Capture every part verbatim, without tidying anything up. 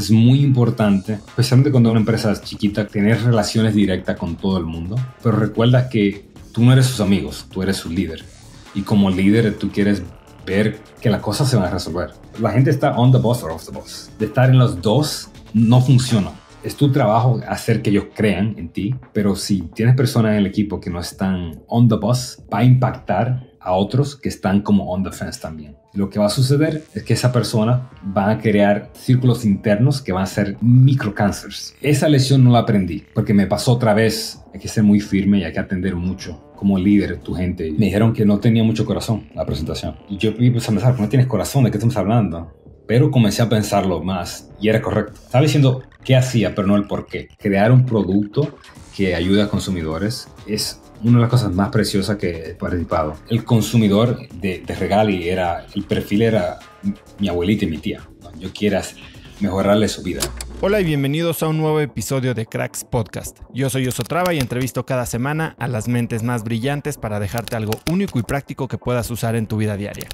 Es muy importante, especialmente cuando una empresa es chiquita, tener relaciones directas con todo el mundo. Pero recuerda que tú no eres sus amigos, tú eres su líder. Y como líder, tú quieres ver que las cosas se van a resolver. La gente está on the bus or off the bus. De estar en los dos no funciona. Es tu trabajo hacer que ellos crean en ti, pero si tienes personas en el equipo que no están on the bus, va a impactar a otros que están como on the fence también. Lo que va a suceder es que esa persona va a crear círculos internos que van a ser microcáncers. Esa lección no la aprendí porque me pasó otra vez. Hay que ser muy firme y hay que atender mucho. Como líder, tu gente. Me dijeron que no tenía mucho corazón la presentación. Y yo empecé a pensar, ¿no tienes corazón? ¿De qué estamos hablando? Pero comencé a pensarlo más y era correcto. Estaba diciendo qué hacía, pero no el por qué. Crear un producto que ayuda a consumidores es una de las cosas más preciosas que he participado. El consumidor de, de Regalii era, el perfil era mi abuelita y mi tía. Yo quiero mejorarle su vida. Hola y bienvenidos a un nuevo episodio de Cracks Podcast. Yo soy Oso Trava y entrevisto cada semana a las mentes más brillantes para dejarte algo único y práctico que puedas usar en tu vida diaria.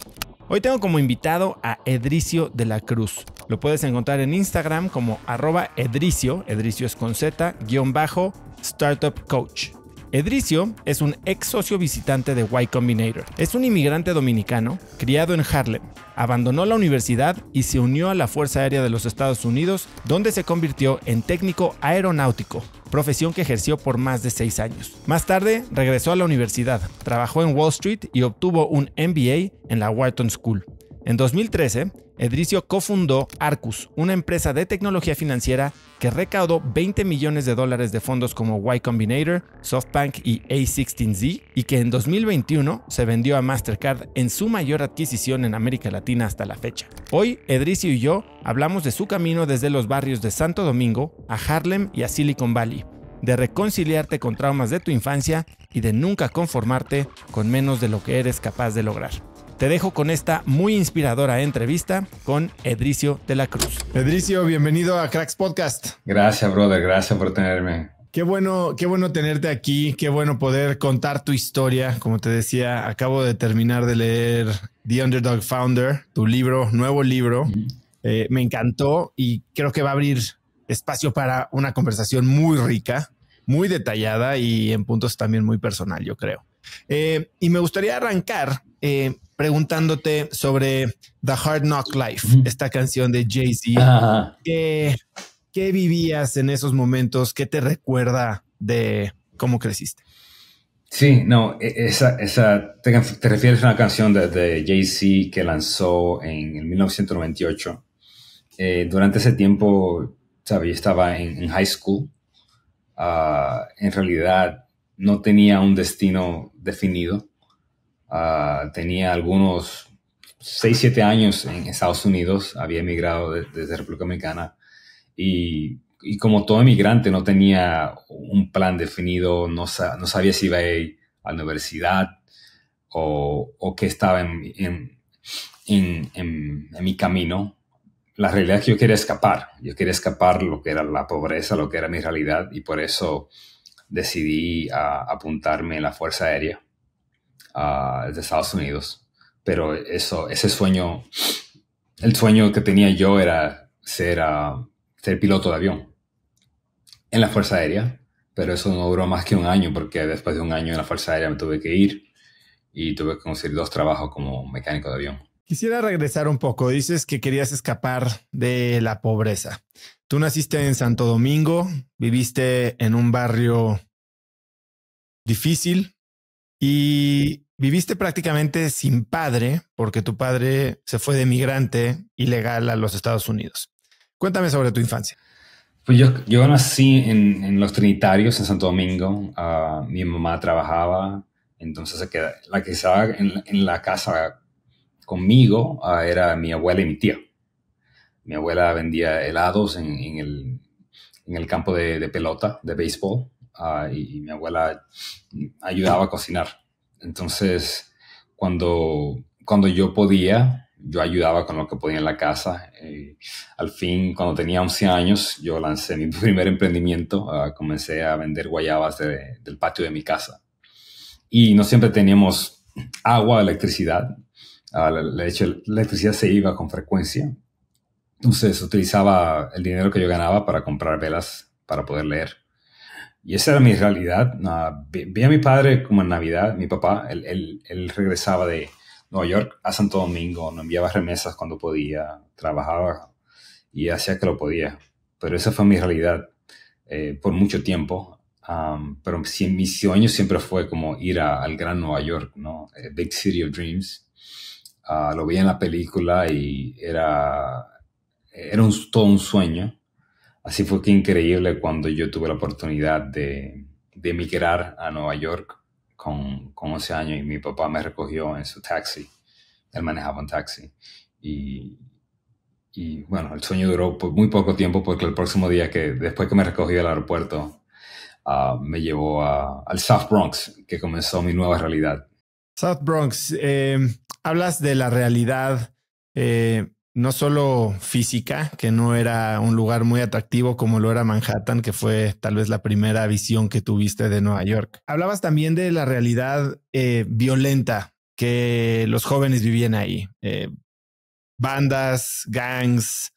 Hoy tengo como invitado a Edrizio de la Cruz. Lo puedes encontrar en Instagram como arroba Edrizio, Edrizio es con Z, guión bajo, Startup Coach. Edrizio es un ex socio visitante de Y Combinator. Es un inmigrante dominicano criado en Harlem. Abandonó la universidad y se unió a la Fuerza Aérea de los Estados Unidos, donde se convirtió en técnico aeronáutico, profesión que ejerció por más de seis años. Más tarde, regresó a la universidad, trabajó en Wall Street y obtuvo un M B A en la Wharton School. En dos mil trece, Edrizio cofundó Arcus, una empresa de tecnología financiera que recaudó veinte millones de dólares de fondos como Y Combinator, SoftBank y A dieciséis Z y que en dos mil veintiuno se vendió a Mastercard en su mayor adquisición en América Latina hasta la fecha. Hoy, Edrizio y yo hablamos de su camino desde los barrios de Santo Domingo a Harlem y a Silicon Valley, de reconciliarte con traumas de tu infancia y de nunca conformarte con menos de lo que eres capaz de lograr. Te dejo con esta muy inspiradora entrevista con Edrizio de la Cruz. Edrizio, bienvenido a Cracks Podcast. Gracias, brother. Gracias por tenerme. Qué bueno, qué bueno tenerte aquí. Qué bueno poder contar tu historia. Como te decía, acabo de terminar de leer The Underdog Founder, tu libro, nuevo libro. Mm. Eh, me encantó y creo que va a abrir espacio para una conversación muy rica, muy detallada y en puntos también muy personal, yo creo. Eh, y me gustaría arrancar eh, preguntándote sobre The Hard Knock Life, uh-huh. esta canción de Jay-Z. Uh-huh. ¿Qué, ¿Qué vivías en esos momentos? ¿Qué te recuerda de cómo creciste? Sí, no, esa, esa te, te refieres a una canción de, de Jay-Z que lanzó en, en mil novecientos noventa y ocho. Eh, durante ese tiempo, ¿sabes? Yo estaba en, en high school. Uh, en realidad, no tenía un destino definido. Uh, tenía algunos seis, siete años en Estados Unidos. Había emigrado de, desde República Dominicana. Y, y como todo emigrante, no tenía un plan definido. No, sa no sabía si iba a ir a la universidad o, o qué estaba en, en, en, en, en mi camino. La realidad es que yo quería escapar. Yo quería escapar lo que era la pobreza, lo que era mi realidad. Y por eso decidí a, apuntarme en la Fuerza Aérea uh, de Estados Unidos. Pero eso, ese sueño, el sueño que tenía yo era ser, uh, ser piloto de avión en la Fuerza Aérea. Pero eso no duró más que un año, porque después de un año en la Fuerza Aérea me tuve que ir y tuve que conseguir dos trabajos como mecánico de avión. Quisiera regresar un poco. Dices que querías escapar de la pobreza. Tú naciste en Santo Domingo, viviste en un barrio difícil y viviste prácticamente sin padre porque tu padre se fue de migrante ilegal a los Estados Unidos. Cuéntame sobre tu infancia. Pues yo, yo nací en, en Los Trinitarios, en Santo Domingo. Uh, mi mamá trabajaba, entonces se quedaba, la que estaba en, en la casa conmigo uh, era mi abuela y mi tía. Mi abuela vendía helados en, en, el, en el campo de, de pelota, de béisbol, uh, y, y mi abuela ayudaba a cocinar. Entonces, cuando, cuando yo podía, yo ayudaba con lo que podía en la casa. Eh, al fin, cuando tenía once años, yo lancé mi primer emprendimiento. Uh, comencé a vender guayabas de, del patio de mi casa. Y no siempre teníamos agua, electricidad. Uh, la, la, la electricidad se iba con frecuencia. Entonces utilizaba el dinero que yo ganaba para comprar velas para poder leer. Y esa era mi realidad. Uh, vi, vi a mi padre como en Navidad, mi papá, él, él, él regresaba de Nueva York a Santo Domingo, nos enviaba remesas cuando podía, trabajaba y hacía que lo podía. Pero esa fue mi realidad eh, por mucho tiempo. Um, pero si, mi sueño siempre fue como ir a, al gran Nueva York, ¿no? A Big City of Dreams. Uh, lo veía en la película y era, era un, todo un sueño. Así fue que increíble cuando yo tuve la oportunidad de, de emigrar a Nueva York con, con once años y mi papá me recogió en su taxi. Él manejaba un taxi. Y, y bueno, el sueño duró por muy poco tiempo porque el próximo día, que después que me recogió al aeropuerto, uh, me llevó a, al South Bronx, que comenzó mi nueva realidad. South Bronx, eh, hablas de la realidad... Eh... no solo física, que no era un lugar muy atractivo como lo era Manhattan, que fue tal vez la primera visión que tuviste de Nueva York. Hablabas también de la realidad eh, violenta que los jóvenes vivían ahí. Eh, bandas, gangs.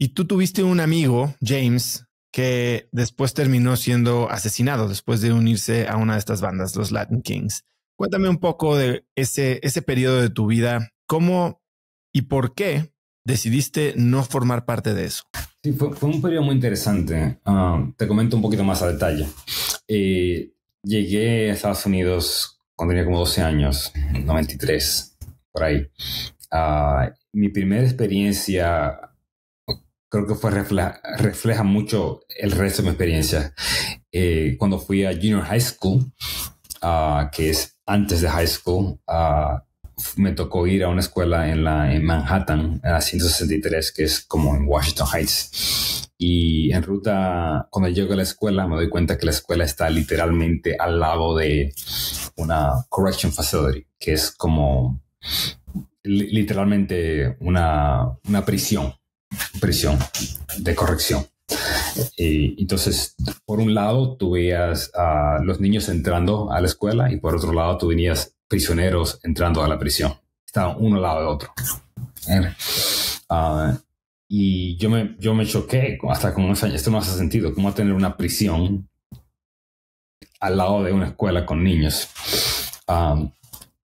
Y tú tuviste un amigo, James, que después terminó siendo asesinado después de unirse a una de estas bandas, los Latin Kings. Cuéntame un poco de ese, ese periodo de tu vida. ¿Cómo... ¿Y por qué decidiste no formar parte de eso? Sí, fue, fue un periodo muy interesante. Uh, te comento un poquito más a detalle. Eh, llegué a Estados Unidos cuando tenía como doce años, noventa y tres, por ahí. Uh, mi primera experiencia creo que fue refleja, refleja mucho el resto de mi experiencia. Eh, cuando fui a Junior High School, uh, que es antes de High School, uh, me tocó ir a una escuela en, la, en Manhattan, en la ciento sesenta y tres, que es como en Washington Heights. Y en ruta, cuando llego a la escuela, me doy cuenta que la escuela está literalmente al lado de una correction facility, que es como li- literalmente una, una prisión, prisión de corrección. Y entonces, por un lado, tú veías a los niños entrando a la escuela y por otro lado, tú venías prisioneros entrando a la prisión. Estaban uno al lado del otro. Uh, y yo me, yo me choqué hasta con unos años. Esto no hace sentido. ¿Cómo tener una prisión al lado de una escuela con niños? Um,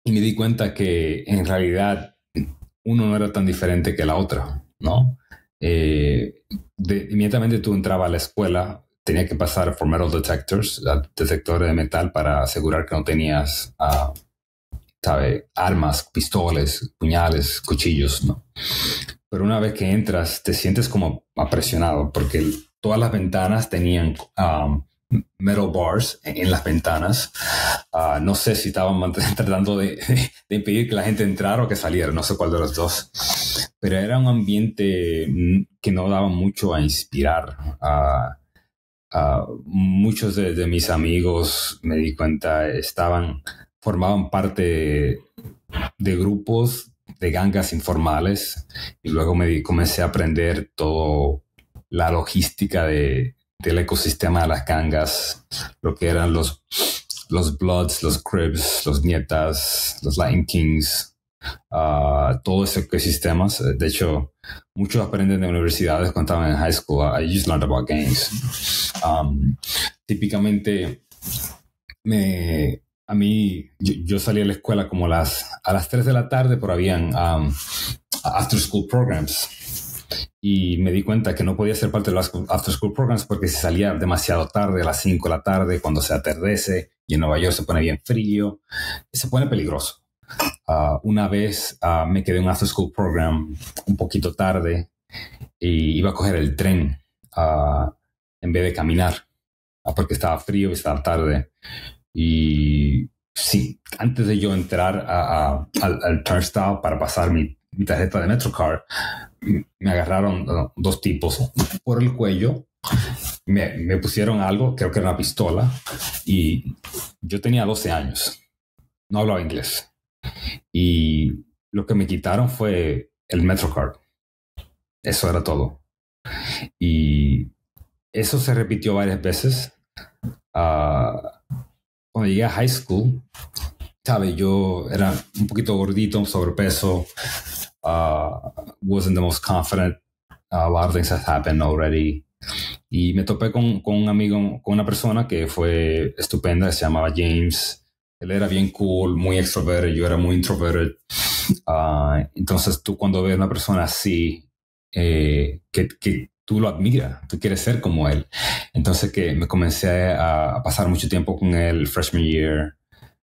y me di cuenta que en realidad uno no era tan diferente que la otra, ¿no? Eh, de, inmediatamente tú entrabas a la escuela, tenía que pasar por metal detectors, detectores de metal, para asegurar que no tenías... Uh, ¿sabe? Armas, pistolas, puñales, cuchillos, ¿no? Pero una vez que entras, te sientes como apresionado porque el, todas las ventanas tenían um, metal bars en, en las ventanas. Uh, no sé si estaban mant- tratando de, de impedir que la gente entrara o que saliera, no sé cuál de los dos. Pero era un ambiente que no daba mucho a inspirar. Uh, uh, muchos de, de mis amigos, me di cuenta, estaban... formaban parte de grupos, de gangas informales, y luego me di, comencé a aprender toda la logística de, del ecosistema de las gangas, lo que eran los, los Bloods, los Crips, los Nietas, los Latin Kings, uh, todos esos ecosistemas. De hecho, muchos aprenden de universidades cuando estaban en high school. I just learned about gangs. Um, típicamente me... A mí, yo, yo salí a la escuela como las, a las tres de la tarde, pero habían um, after school programs. Y me di cuenta que no podía ser parte de los after school programs porque si salía demasiado tarde, a las cinco de la tarde, cuando se atardece, y en Nueva York se pone bien frío, se pone peligroso. Uh, una vez uh, me quedé en un after school program un poquito tarde y iba a coger el tren uh, en vez de caminar uh, porque estaba frío y estaba tarde. Y sí, antes de yo entrar a, a, al, al turnstile para pasar mi, mi tarjeta de MetroCard, me agarraron dos tipos por el cuello, me, me pusieron algo, creo que era una pistola, y yo tenía doce años, no hablaba inglés. Y lo que me quitaron fue el MetroCard. Eso era todo. Y eso se repitió varias veces. Uh, Cuando llegué a high school, ¿sabes? Yo era un poquito gordito, sobrepeso. Uh, wasn't the most confident a lot of things have happened already. Y me topé con, con un amigo, con una persona que fue estupenda, se llamaba James. Él era bien cool, muy extrovertido, yo era muy introvertido. Uh, entonces tú cuando ves a una persona así, eh, que, que tú lo admiras, tú quieres ser como él. Entonces que me comencé a, a pasar mucho tiempo con él, freshman year,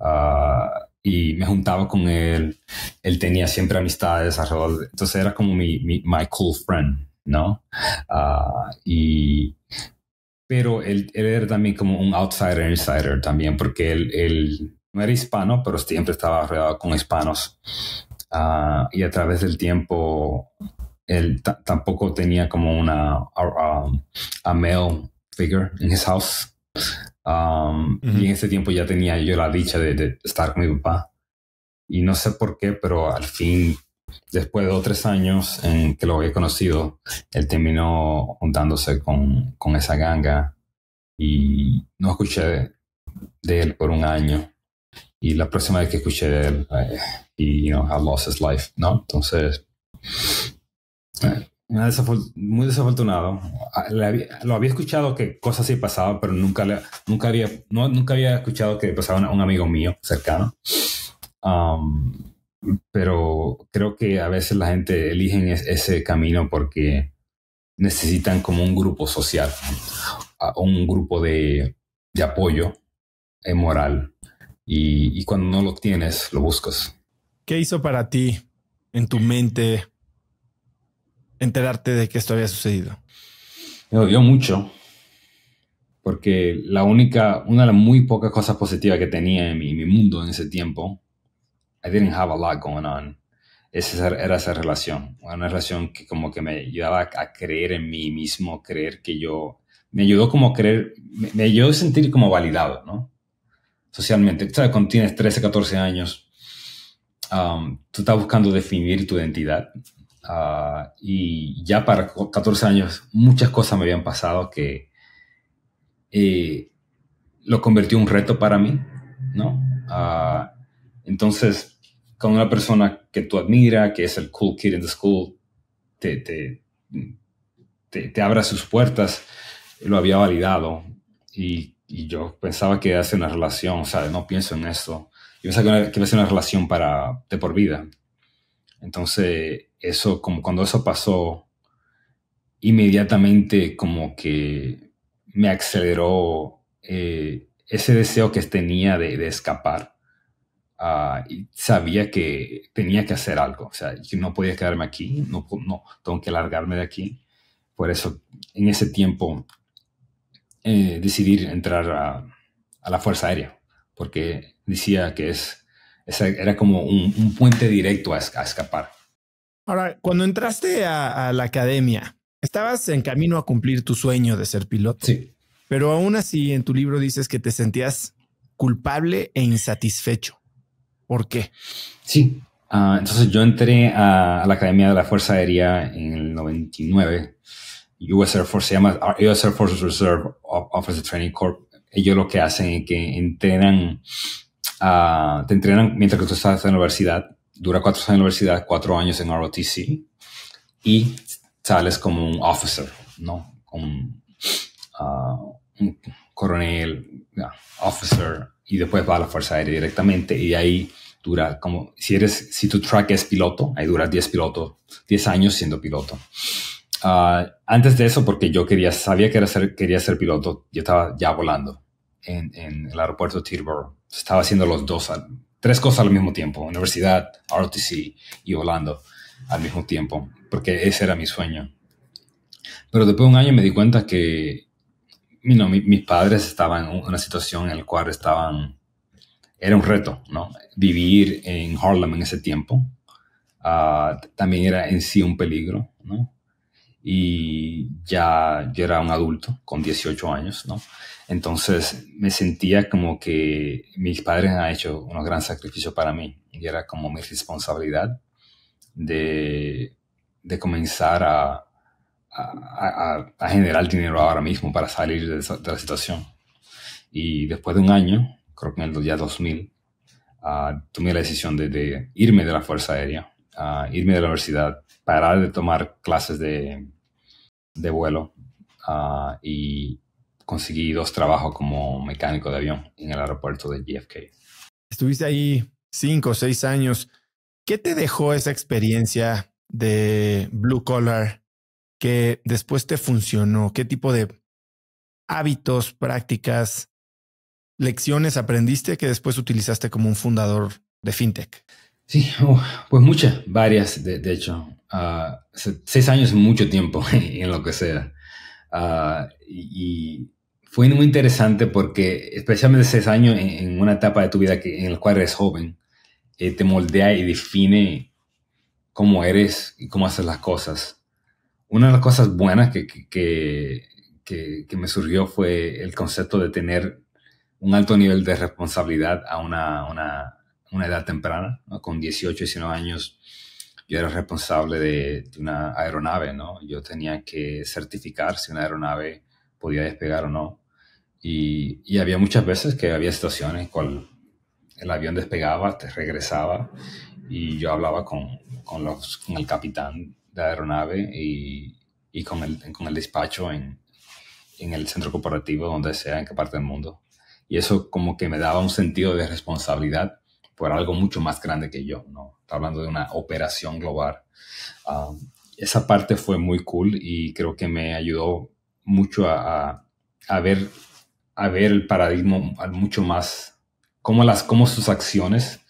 uh, y me juntaba con él. Él tenía siempre amistades alrededor de, entonces era como mi, mi my cool friend, ¿no? Uh, y, pero él, él era también como un outsider, insider también, porque él, él no era hispano, pero siempre estaba rodeado con hispanos. Uh, y a través del tiempo, él t- tampoco tenía como una a, a male figure en his house. Um, uh-huh. Y en ese tiempo ya tenía yo la dicha de, de estar con mi papá. Y no sé por qué, pero al fin, después de dos o tres años en que lo había conocido, él terminó juntándose con, con esa ganga y no escuché de, de él por un año. Y la próxima vez que escuché de él, eh, y, you know, I lost his life, ¿no? Entonces, eh, desafor- muy desafortunado. Había, lo había escuchado que cosas así pasaban, pero nunca, le, nunca, había, no, nunca había escuchado que pasaba a un amigo mío cercano. Um, Pero creo que a veces la gente eligen es, ese camino porque necesitan como un grupo social, un grupo de, de apoyo moral. Y, y cuando no lo tienes, lo buscas. ¿Qué hizo para ti en tu mente enterarte de que esto había sucedido? Me dolió mucho. Porque la única, una de las muy pocas cosas positivas que tenía en mi, mi mundo en ese tiempo, I didn't have a lot going on. Esa era esa relación. Una relación que como que me ayudaba a creer en mí mismo, creer que yo... Me ayudó como a creer... Me, me ayudó a sentir como validado, ¿no? Socialmente. ¿Sabes? Cuando tienes trece, catorce años, um, tú estás buscando definir tu identidad. Uh, y ya para catorce años, muchas cosas me habían pasado que eh, lo convirtió en un reto para mí, ¿no? Uh, entonces... con una persona que tú admiras, que es el cool kid in the school, te, te, te, te abra sus puertas, lo había validado. Y, y yo pensaba que iba a ser una relación, o sea, no pienso en eso. Yo pensaba que iba a ser una relación para, de por vida. Entonces, eso, como cuando eso pasó, inmediatamente como que me aceleró eh, ese deseo que tenía de, de escapar. Uh, y sabía que tenía que hacer algo, o sea, yo no podía quedarme aquí, no, no, tengo que largarme de aquí. Por eso, en ese tiempo, eh, decidí entrar a, a la Fuerza Aérea, porque decía que es, era como un, un puente directo a, a escapar. Ahora, cuando entraste a, a la academia, ¿estabas en camino a cumplir tu sueño de ser piloto? Sí. Pero aún así, en tu libro dices que te sentías culpable e insatisfecho. ¿Por qué? Sí. Uh, entonces yo entré a, a la Academia de la Fuerza Aérea en el noventa y nueve. U S Air Force se llama U S Air Force Reserve Officer Training Corps. Ellos lo que hacen es que entrenan, uh, te entrenan mientras que tú estás en la universidad. Dura cuatro años en la universidad, cuatro años en R O T C. Y sales como un officer, ¿no? Como uh, un coronel, yeah, officer. Y después va a la Fuerza Aérea directamente y ahí dura como, si eres, si tu track es piloto, ahí dura diez pilotos, diez años siendo piloto. Uh, antes de eso, porque yo quería, sabía que era ser, quería ser piloto, yo estaba ya volando en, en el aeropuerto de Teterboro. Estaba haciendo los dos, tres cosas al mismo tiempo, universidad, R O T C y volando al mismo tiempo, porque ese era mi sueño. Pero después de un año me di cuenta que No, mi, mis padres estaban en una situación en la cual estaban... Era un reto, ¿no? Vivir en Harlem en ese tiempo uh, también era en sí un peligro, ¿no? Y ya yo era un adulto con dieciocho años, ¿no? Entonces me sentía como que mis padres han hecho unos gran sacrificios para mí. Y era como mi responsabilidad de, de comenzar a... A, a, a generar dinero ahora mismo para salir de, esa, de la situación. Y después de un año, creo que en el ya dos mil, uh, tomé la decisión de, de irme de la Fuerza Aérea, uh, irme de la universidad, parar de tomar clases de de vuelo uh, y conseguí dos trabajos como mecánico de avión en el aeropuerto de J F K. Estuviste ahí cinco o seis años. ¿Qué te dejó esa experiencia de blue collar que después te funcionó? ¿Qué tipo de hábitos, prácticas, lecciones aprendiste que después utilizaste como un fundador de fintech? Sí, oh, pues muchas, varias, de, de hecho. Uh, seis años es mucho tiempo en lo que sea. Uh, y, y fue muy interesante porque, especialmente seis años en, en una etapa de tu vida que, en la cual eres joven, eh, te moldea y define cómo eres y cómo haces las cosas. Una de las cosas buenas que, que, que, que, que me surgió fue el concepto de tener un alto nivel de responsabilidad a una, una, una edad temprana, ¿no? Con dieciocho, diecinueve años, yo era responsable de, de una aeronave, ¿no? Yo tenía que certificar si una aeronave podía despegar o no. Y, y había muchas veces que había situaciones en cual el avión despegaba, te regresaba, y yo hablaba con, con, los, con el capitán de la aeronave y, y con, el, con el despacho en, en el centro corporativo, donde sea, en qué parte del mundo. Y eso como que me daba un sentido de responsabilidad por algo mucho más grande que yo, ¿no? Está hablando de una operación global. Uh, esa parte fue muy cool y creo que me ayudó mucho a, a, a, ver, a ver el paradigma mucho más, cómo, las, cómo sus acciones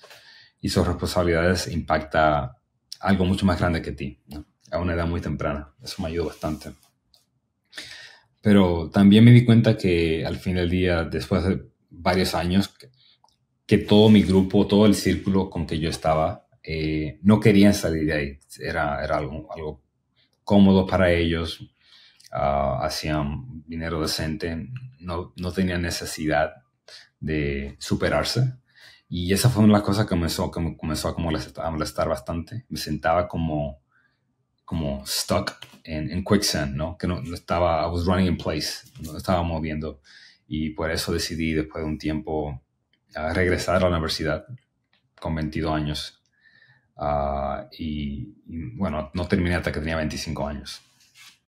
y sus responsabilidades impacta algo mucho más grande que ti, ¿no? A una edad muy temprana. Eso me ayudó bastante. Pero también me di cuenta que al fin del día, después de varios años, que, que todo mi grupo, todo el círculo con que yo estaba, eh, no querían salir de ahí. Era, era algo, algo cómodo para ellos, uh, hacían dinero decente, no, no tenían necesidad de superarse. Y esa fue una de las cosas que comenzó, que me comenzó a, como a molestar bastante. Me sentaba como... como stuck en, en quicksand, ¿no? Que no, no estaba, I was running in place, no estaba moviendo. Y por eso decidí, después de un tiempo, a regresar a la universidad con veintidós años. Uh, y, y bueno, no terminé hasta que tenía veinticinco años.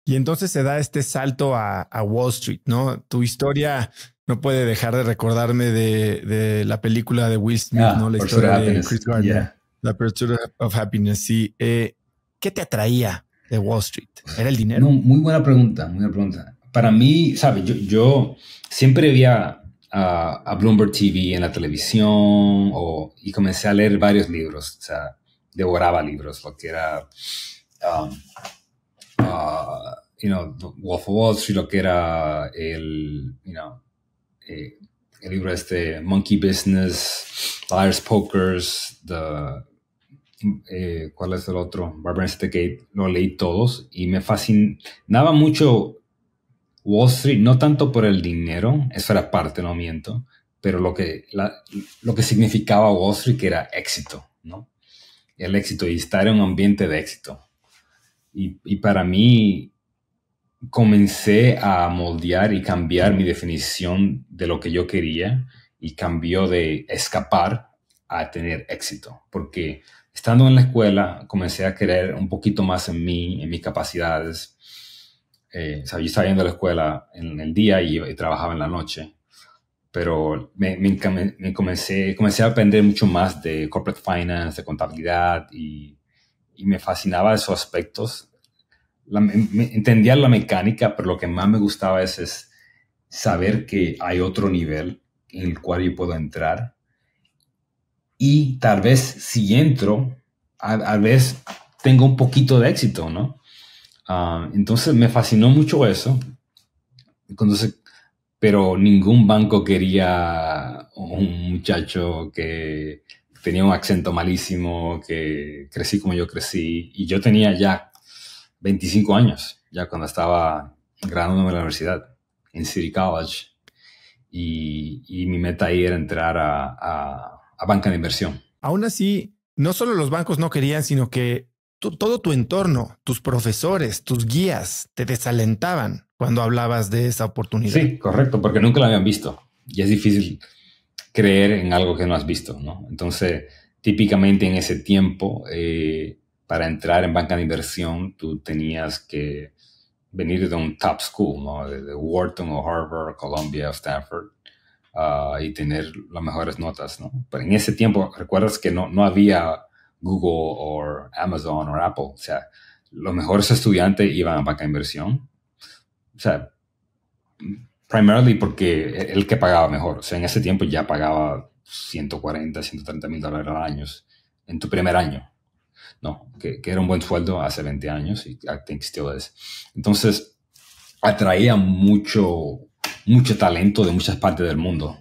Y entonces se da este salto a, a Wall Street, ¿no? Tu historia no puede dejar de recordarme de, de la película de Will Smith, ah, ¿no? La historia de Chris Gardner, yeah. The Pursuit of Happiness, sí. Eh, ¿Qué te atraía de Wall Street? ¿Era el dinero? No, muy buena pregunta, muy buena pregunta. Para mí, ¿sabes? Yo, yo siempre veía a, a Bloomberg T V en la televisión o, y comencé a leer varios libros. O sea, devoraba libros, lo que era, um, uh, you know, The Wolf of Wall Street, lo que era el, you know, eh, el libro este, Monkey Business, Liar's Pokers, The... Eh, ¿cuál es el otro? Barbarians at the Gate. Lo leí todos y me fascinaba mucho Wall Street, no tanto por el dinero, eso era parte, no miento, pero lo que, la, lo que significaba Wall Street, que era éxito, ¿no? El éxito y estar en un ambiente de éxito. Y, y para mí comencé a moldear y cambiar mi definición de lo que yo quería y cambió de escapar a tener éxito, porque estando en la escuela, comencé a creer un poquito más en mí, en mis capacidades. Eh, o sea, yo estaba yendo a la escuela en el día y, y trabajaba en la noche. Pero me, me, me comencé, comencé a aprender mucho más de corporate finance, de contabilidad. Y, y me fascinaba esos aspectos. La, me, entendía la mecánica, pero lo que más me gustaba es, es saber que hay otro nivel en el cual yo puedo entrar. Y tal vez si entro, a, a vez tengo un poquito de éxito, ¿no? Uh, entonces me fascinó mucho eso. Entonces, pero ningún banco quería un muchacho que tenía un acento malísimo, que crecí como yo crecí. Y yo tenía ya veinticinco años, ya cuando estaba graduándome en la universidad, en City College. Y, y mi meta ahí era entrar a... a a banca de inversión. Aún así, no solo los bancos no querían, sino que tu, todo tu entorno, tus profesores, tus guías, te desalentaban cuando hablabas de esa oportunidad. Sí, correcto, porque nunca la habían visto. Y es difícil creer en algo que no has visto, ¿no? Entonces, típicamente en ese tiempo, eh, para entrar en banca de inversión, tú tenías que venir de un top school, ¿no? De, de Wharton o Harvard, Columbia o Stanford, uh, y tener las mejores notas, ¿no? Pero en ese tiempo, recuerdas que no, no había Google o Amazon o Apple. O sea, los mejores estudiantes iban a banca de inversión. O sea, primarily porque el que pagaba mejor. O sea, en ese tiempo ya pagaba ciento cuarenta, ciento treinta mil dólares al año en tu primer año. No, que, que era un buen sueldo hace veinte años y I think still is. Entonces, atraía mucho, mucho talento de muchas partes del mundo.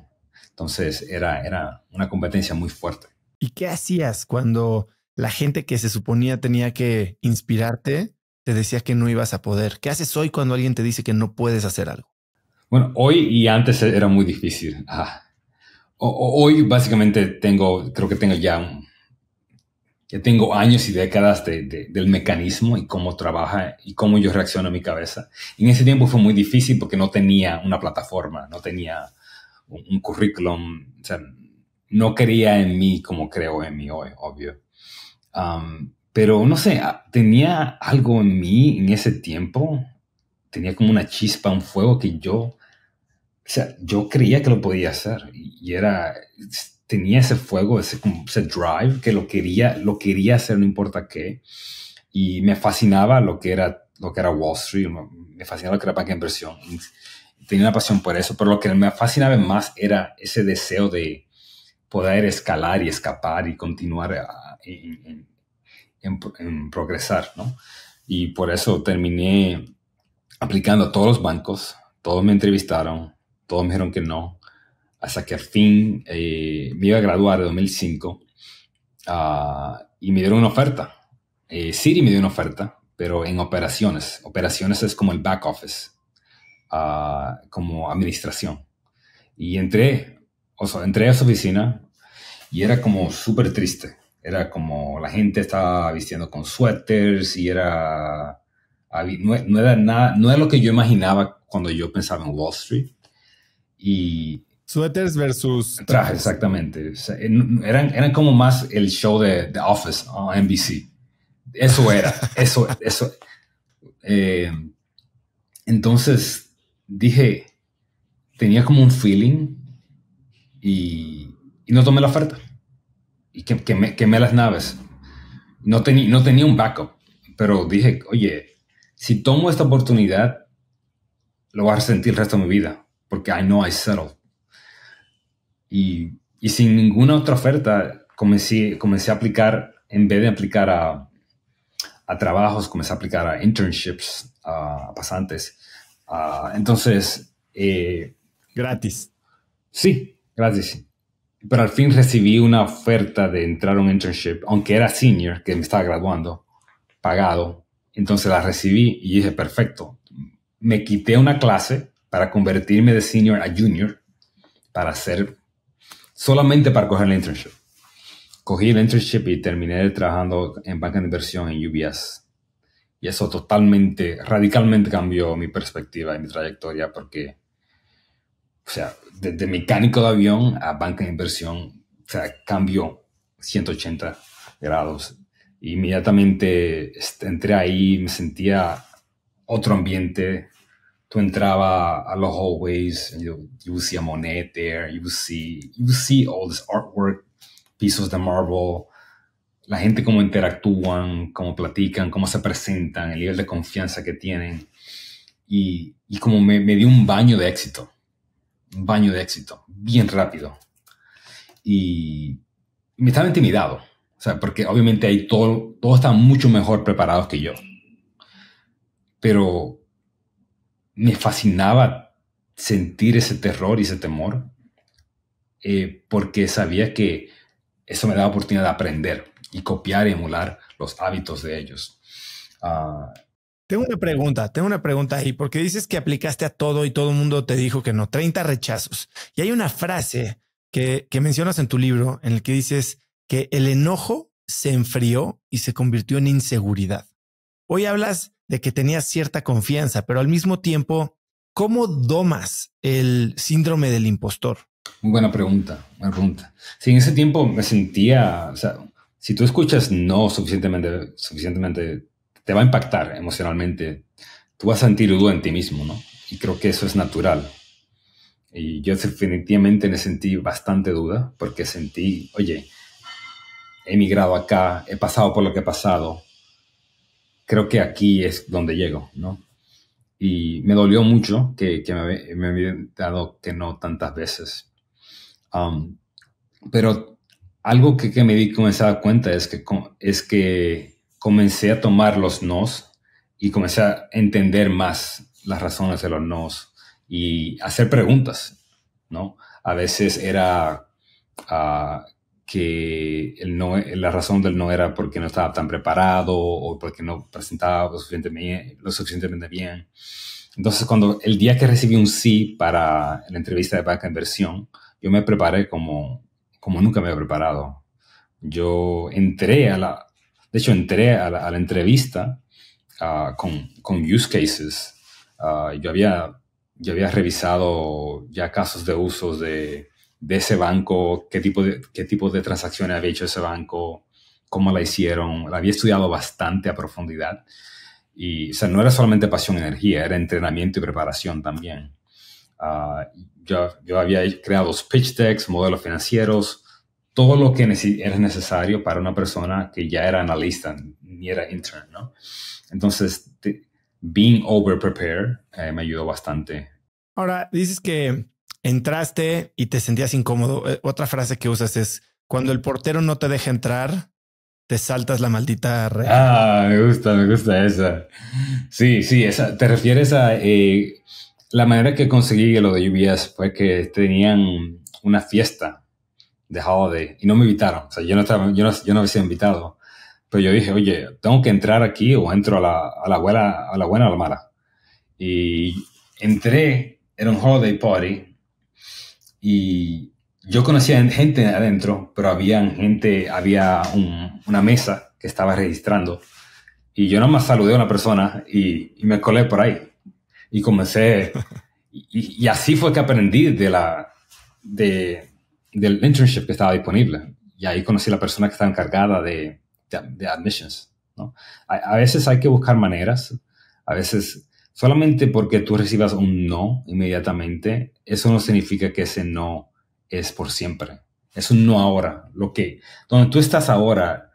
Entonces, era, era una competencia muy fuerte. ¿Y qué hacías cuando la gente que se suponía tenía que inspirarte te decía que no ibas a poder? ¿Qué haces hoy cuando alguien te dice que no puedes hacer algo? Bueno, hoy y antes era muy difícil. Ah, hoy básicamente tengo, creo que tengo ya un... Ya tengo años y décadas de, de, del mecanismo y cómo trabaja y cómo yo reacciono en mi cabeza. Y en ese tiempo fue muy difícil porque no tenía una plataforma, no tenía un, un currículum. O sea, no creía en mí como creo en mí hoy, obvio. Um, pero, no sé, tenía algo en mí en ese tiempo. Tenía como una chispa, un fuego que yo... O sea, yo creía que lo podía hacer. Y, y era... Tenía ese fuego, ese, ese drive que lo quería, lo quería hacer, no importa qué. Y me fascinaba lo que era, lo que era Wall Street, me fascinaba lo que era banca de inversión. Tenía una pasión por eso, pero lo que me fascinaba más era ese deseo de poder escalar y escapar y continuar a, en, en, en, en progresar, ¿no? Y por eso terminé aplicando a todos los bancos, todos me entrevistaron, todos me dijeron que no. Hasta que al fin eh, me iba a graduar en dos mil cinco uh, y me dieron una oferta. Eh, Siri me dio una oferta, pero en operaciones. Operaciones es como el back office, uh, como administración. Y entré, o sea, entré a su oficina y era como súper triste. Era como la gente estaba vistiendo con suéteres y era... No, no era nada, no era lo que yo imaginaba cuando yo pensaba en Wall Street. Y... Suéteres versus... Traje, exactamente. O sea, eran, eran como más el show de The Office, oh, N B C. Eso era, eso, eso. Eh, entonces, dije, tenía como un feeling y, y no tomé la oferta. Y que, que me, quemé las naves. No, tení, no tenía un backup, pero dije, oye, si tomo esta oportunidad, lo voy a resentir el resto de mi vida, porque I know I settled. Y, y sin ninguna otra oferta comencé, comencé a aplicar, en vez de aplicar a, a trabajos, comencé a aplicar a internships, a pasantes. Uh, entonces... Eh, gratis. Sí, gratis. Pero al fin recibí una oferta de entrar a un internship, aunque era senior, que me estaba graduando, pagado. Entonces la recibí y dije, perfecto. Me quité una clase para convertirme de senior a junior para hacer... solamente para coger el internship. Cogí el internship y terminé trabajando en banca de inversión en U B S. Y eso totalmente, radicalmente cambió mi perspectiva y mi trayectoria porque, o sea, desde mecánico de avión a banca de inversión, o sea, cambió ciento ochenta grados. Y inmediatamente entré ahí, me sentía otro ambiente. Tú entrabas a los hallways, and you, you would see a Monet there, you would see, you would see all this artwork, pieces de marble, la gente cómo interactúan, cómo platican, cómo se presentan, el nivel de confianza que tienen. Y, y como me, me dio un baño de éxito, un baño de éxito, bien rápido. Y me estaba intimidado, o sea, porque obviamente ahí todo, todos estaban mucho mejor preparados que yo. Pero... me fascinaba sentir ese terror y ese temor eh, porque sabía que eso me daba oportunidad de aprender y copiar y emular los hábitos de ellos. Uh, tengo una pregunta, tengo una pregunta ahí, porque dices que aplicaste a todo y todo el mundo te dijo que no, treinta rechazos. Y hay una frase que, que mencionas en tu libro en el que dices que el enojo se enfrió y se convirtió en inseguridad. Hoy hablas de que tenías cierta confianza, pero al mismo tiempo, ¿cómo domas el síndrome del impostor? Muy buena pregunta, buena pregunta. Sí, en ese tiempo me sentía, o sea, si tú escuchas no suficientemente, suficientemente te va a impactar emocionalmente, tú vas a sentir duda en ti mismo, ¿no? Y creo que eso es natural. Y yo definitivamente me sentí bastante duda porque sentí, oye, he emigrado acá, he pasado por lo que he pasado. Creo que aquí es donde llego, ¿no? Y me dolió mucho que, que me, me había dado que no tantas veces. Um, pero algo que, que me di comencé a dar cuenta es que, es que comencé a tomar los nos y comencé a entender más las razones de los nos y hacer preguntas, ¿no? A veces era uh, que el no, la razón del no era porque no estaba tan preparado o porque no presentaba lo suficientemente bien. Lo suficientemente bien. Entonces, cuando el día que recibí un sí para la entrevista de banca de inversión, yo me preparé como, como nunca me había preparado. Yo entré a la... De hecho, entré a la, a la entrevista uh, con, con use cases. Uh, yo había... Yo había revisado ya casos de usos de, de ese banco, qué tipo de, qué tipo de transacciones había hecho ese banco, cómo la hicieron. La había estudiado bastante a profundidad. Y, o sea, no era solamente pasión y energía, era entrenamiento y preparación también. Uh, yo, yo había creado pitch decks, modelos financieros, todo lo que neces- era necesario para una persona que ya era analista, ni era intern, ¿no? Entonces, te, being over prepared eh, me ayudó bastante. Ahora, dices que entraste y te sentías incómodo. Otra frase que usas es, cuando el portero no te deja entrar, te saltas la maldita red. Ah, me gusta, me gusta esa. Sí, sí, esa. Te refieres a... Eh, la manera que conseguí lo de U B S fue que tenían una fiesta de holiday y no me invitaron. O sea, yo no, estaba, yo no, yo no había sido invitado. Pero yo dije, oye, tengo que entrar aquí o entro a la, a la, abuela, a la buena o a la mala. Y entré, era un holiday party, y yo conocía gente adentro, pero había gente, había un, una mesa que estaba registrando. Y yo nomás saludé a una persona y, y me colé por ahí. Y comencé, y, y así fue que aprendí de la, de, del internship que estaba disponible. Y ahí conocí a la persona que estaba encargada de... De, de admissions, ¿no? A, a veces hay que buscar maneras, a veces solamente porque tú recibas un no inmediatamente, eso no significa que ese no es por siempre. Es un no ahora. Lo que, donde tú estás ahora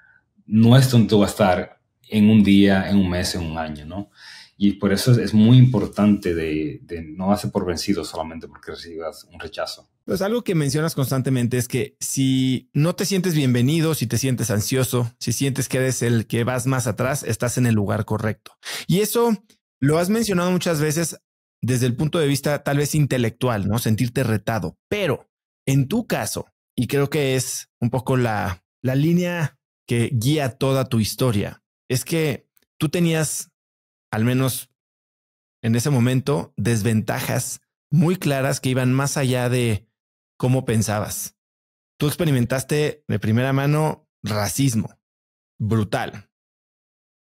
no es donde tú vas a estar en un día, en un mes, en un año, ¿no? Y por eso es, es muy importante de, de no darse por vencido solamente porque recibas un rechazo. Pues algo que mencionas constantemente es que si no te sientes bienvenido, si te sientes ansioso, si sientes que eres el que vas más atrás, estás en el lugar correcto. Y eso lo has mencionado muchas veces desde el punto de vista tal vez intelectual, ¿no? Sentirte retado. Pero en tu caso, y creo que es un poco la, la línea que guía toda tu historia, es que tú tenías, al menos en ese momento, desventajas muy claras que iban más allá de cómo pensabas. Tú experimentaste de primera mano racismo brutal.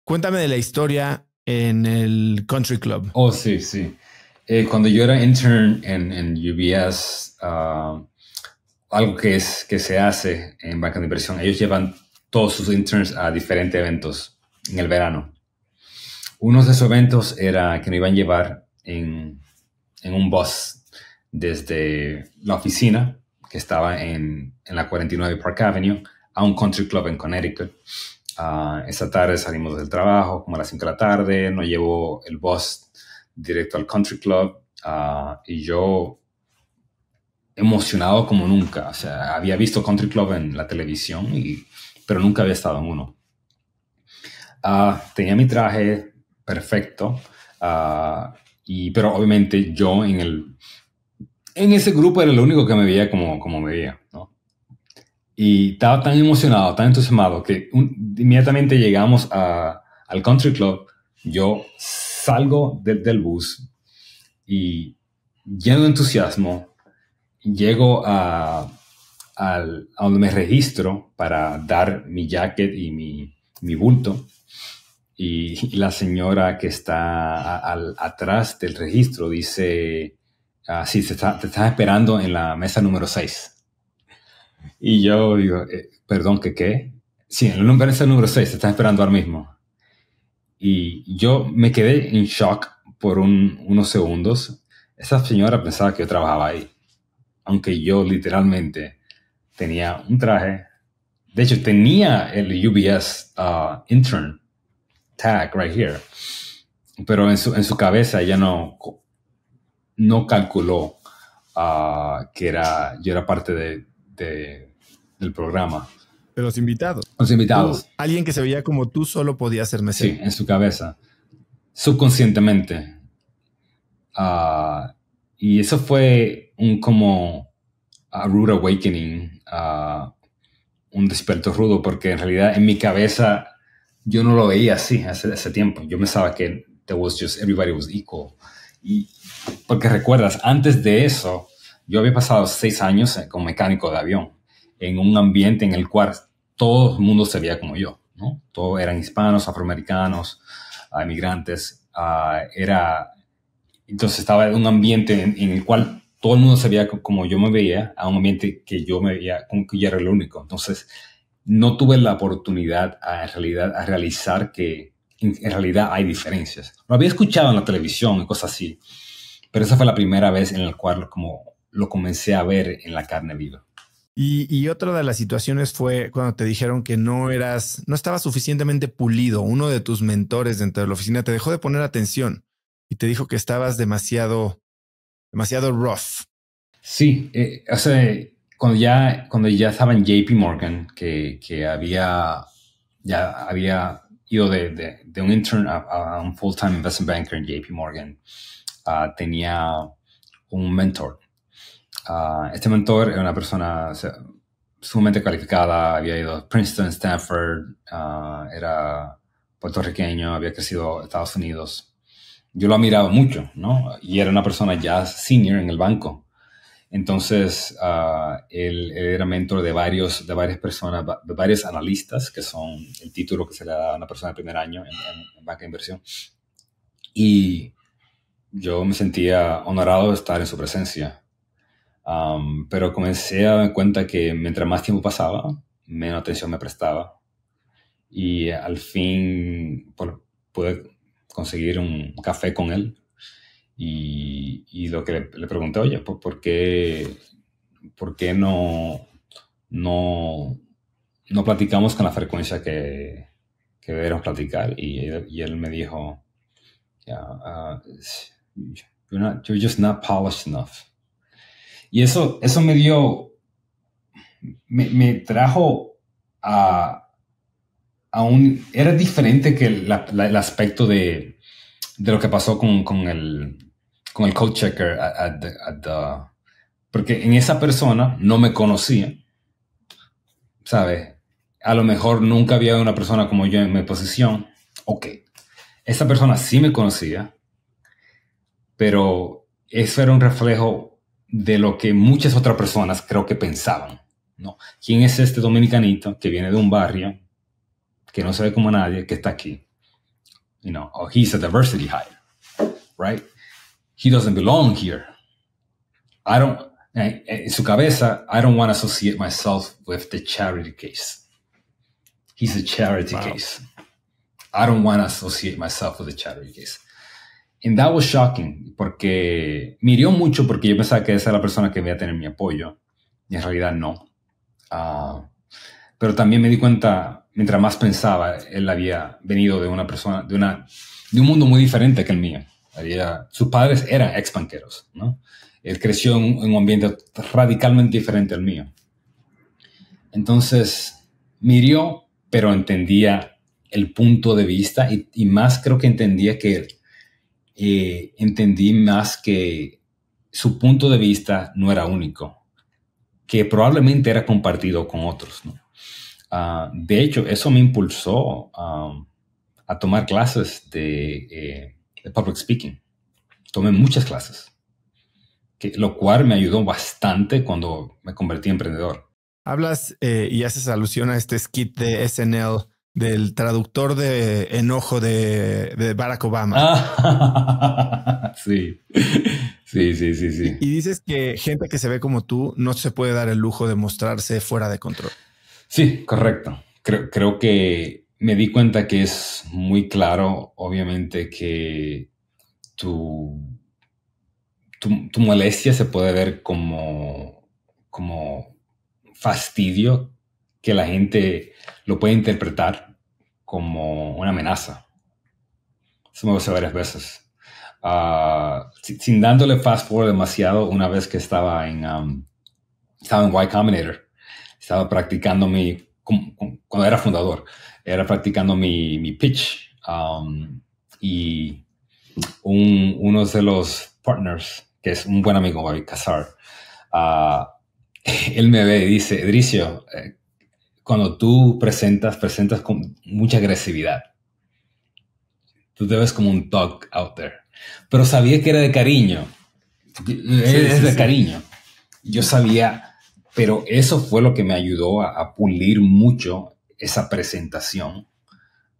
Cuéntame de la historia en el country club. Oh, sí, sí. Eh, cuando yo era intern en, en U B S, uh, algo que, es, que se hace en banca de inversión, ellos llevan todos sus interns a diferentes eventos en el verano. Uno de esos eventos era que nos iban a llevar en, en un bus desde la oficina que estaba en, en la cuarenta y nueve Park Avenue a un country club en Connecticut. Uh, esa tarde salimos del trabajo, como a las cinco de la tarde, nos llevó el bus directo al country club uh, y yo emocionado como nunca. O sea, había visto country club en la televisión, y, pero nunca había estado en uno. Uh, tenía mi traje perfecto, uh, y, pero obviamente yo en, el, en ese grupo era el único que me veía como, como me veía, ¿no? Y estaba tan emocionado, tan entusiasmado, que un, inmediatamente llegamos a, al country club, yo salgo de, del bus y lleno de entusiasmo, llego a, al, a donde me registro para dar mi jacket y mi, mi bulto. Y la señora que está al, atrás del registro dice, ah, sí, te estás está esperando en la mesa número seis. Y yo digo, eh, perdón, ¿qué qué? Sí, en la mesa número seis, te estás esperando ahora mismo. Y yo me quedé en shock por un, unos segundos, esa señora pensaba que yo trabajaba ahí, aunque yo literalmente tenía un traje. De hecho, tenía el U B S uh, intern tag right here, pero en su, en su cabeza ella no, no calculó uh, que era, yo era parte de, de, del programa. De los invitados. Los invitados. Tú, alguien que se veía como tú solo podía ser mesero. Sí, en su cabeza, subconscientemente. Uh, y eso fue un como a rude awakening, uh, un despertar rudo, porque en realidad en mi cabeza yo no lo veía así hace, hace tiempo. Yo pensaba que there was just everybody was equal. Y porque recuerdas, antes de eso, yo había pasado seis años como mecánico de avión en un ambiente en el cual todo el mundo se veía como yo, ¿no? Todos eran hispanos, afroamericanos, inmigrantes. Uh, era, entonces estaba en un ambiente en, en el cual todo el mundo se veía como yo me veía, a un ambiente que yo me veía como que yo era el único. Entonces, no tuve la oportunidad a, en realidad a realizar que en, en realidad hay diferencias. Lo había escuchado en la televisión y cosas así, pero esa fue la primera vez en la cual como, lo comencé a ver en la carne viva. Y, y otra de las situaciones fue cuando te dijeron que no eras, no estabas suficientemente pulido. Uno de tus mentores dentro de la oficina te dejó de poner atención y te dijo que estabas demasiado, demasiado rough. Sí, eh, o sea, cuando ya, cuando ya estaba en J P Morgan, que, que había, ya había ido de, de, de un intern a, a un full-time investment banker en J P Morgan, uh, tenía un mentor. Uh, este mentor era una persona, o sea, sumamente calificada, había ido a Princeton, Stanford, uh, era puertorriqueño, había crecido en Estados Unidos. Yo lo admiraba mucho, ¿no? Y era una persona ya senior en el banco. Entonces, uh, él, él era mentor de, varios, de varias personas, de varios analistas, que son el título que se le da a una persona de primer año en, en, en banca de inversión. Y yo me sentía honrado de estar en su presencia. Um, pero comencé a darme cuenta que mientras más tiempo pasaba, menos atención me prestaba. Y al fin por, pude conseguir un café con él. Y, y lo que le, le pregunté, oye, ¿por, por qué, por qué no, no, no platicamos con la frecuencia que, que deberíamos platicar? Y, y él me dijo, yeah, uh, you're, not, you're just not polished enough. Y eso, eso me dio, me, me trajo a, a un, era diferente que el, la, la, el aspecto de, de lo que pasó con, con el, con el code checker, at, at the, at the, porque en esa persona no me conocía, ¿sabes? A lo mejor nunca había una persona como yo en mi posición. Ok, esa persona sí me conocía, pero eso era un reflejo de lo que muchas otras personas creo que pensaban, ¿no? ¿Quién es este dominicanito que viene de un barrio que no se ve como nadie, que está aquí? You know, oh, he's a diversity hire, right? He doesn't belong here. I don't, en su cabeza, I don't want to associate myself with the charity case. He's a charity wow. case. I don't want to associate myself with the charity case. And that was shocking, porque me hirió mucho porque yo pensaba que esa era la persona que iba a tener mi apoyo, y en realidad no. Uh, pero también me di cuenta, mientras más pensaba, él había venido de una persona, de, una, de un mundo muy diferente que el mío. Había, sus padres eran ex-banqueros, ¿no? Él creció en, en un ambiente radicalmente diferente al mío. Entonces, me hirió, pero entendía el punto de vista, y, y más creo que entendía que él, Eh, entendí más que su punto de vista no era único, que probablemente era compartido con otros, ¿no? Uh, de hecho, eso me impulsó um, a tomar clases de, eh, de public speaking. Tomé muchas clases, que, lo cual me ayudó bastante cuando me convertí en emprendedor. Hablas eh, y haces alusión a este skit de S N L, del traductor de enojo de, de Barack Obama. Ah, sí, sí, sí, sí, sí. Y, y dices que gente que se ve como tú no se puede dar el lujo de mostrarse fuera de control. Sí, correcto. Creo, creo que me di cuenta que es muy claro, obviamente, que tu, tu, tu molestia se puede ver como, como fastidio que la gente lo puede interpretar como una amenaza. Eso me pasó varias veces. Uh, sin, sin dándole fast forward demasiado, una vez que estaba en, um, estaba en Y Combinator, estaba practicando mi, cuando era fundador, era practicando mi, mi pitch, um, y un, uno de los partners, que es un buen amigo, Kassar, uh, él me ve y dice, Edrizio, eh, cuando tú presentas, presentas con mucha agresividad. Tú te ves como un thug out there. Pero sabía que era de cariño. Sí, es sí, de sí. cariño. Yo sabía, pero eso fue lo que me ayudó a, a pulir mucho esa presentación.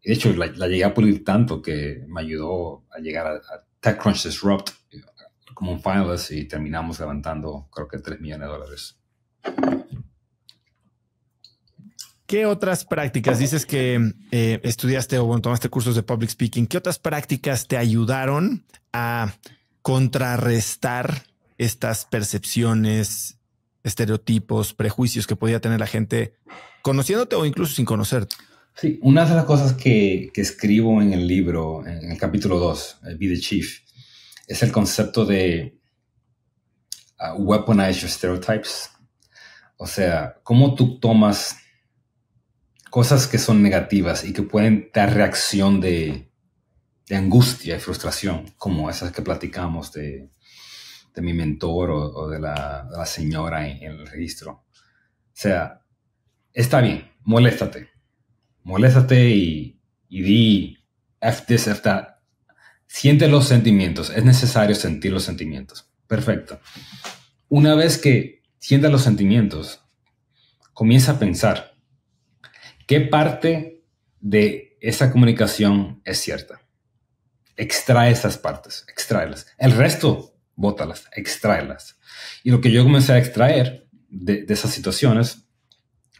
De hecho, la, la llegué a pulir tanto que me ayudó a llegar a, a TechCrunch Disrupt como un finalist y terminamos levantando creo que tres millones de dólares. ¿Qué otras prácticas? Dices que eh, estudiaste o bueno, tomaste cursos de public speaking. ¿Qué otras prácticas te ayudaron a contrarrestar estas percepciones, estereotipos, prejuicios que podía tener la gente conociéndote o incluso sin conocerte? Sí, una de las cosas que, que escribo en el libro, en el capítulo dos, Be the Chief, es el concepto de uh, weaponize your stereotypes. O sea, cómo tú tomas cosas que son negativas y que pueden dar reacción de, de angustia y frustración, como esas que platicamos de, de mi mentor o, o de, la, de la señora en, en el registro. O sea, está bien, moléstate. Moléstate y, y di F this, F that. Siente los sentimientos. Es necesario sentir los sentimientos. Perfecto. Una vez que sientas los sentimientos, comienza a pensar. ¿Qué parte de esa comunicación es cierta? Extrae esas partes, extráelas. El resto, bótalas, extráelas. Y lo que yo comencé a extraer de, de esas situaciones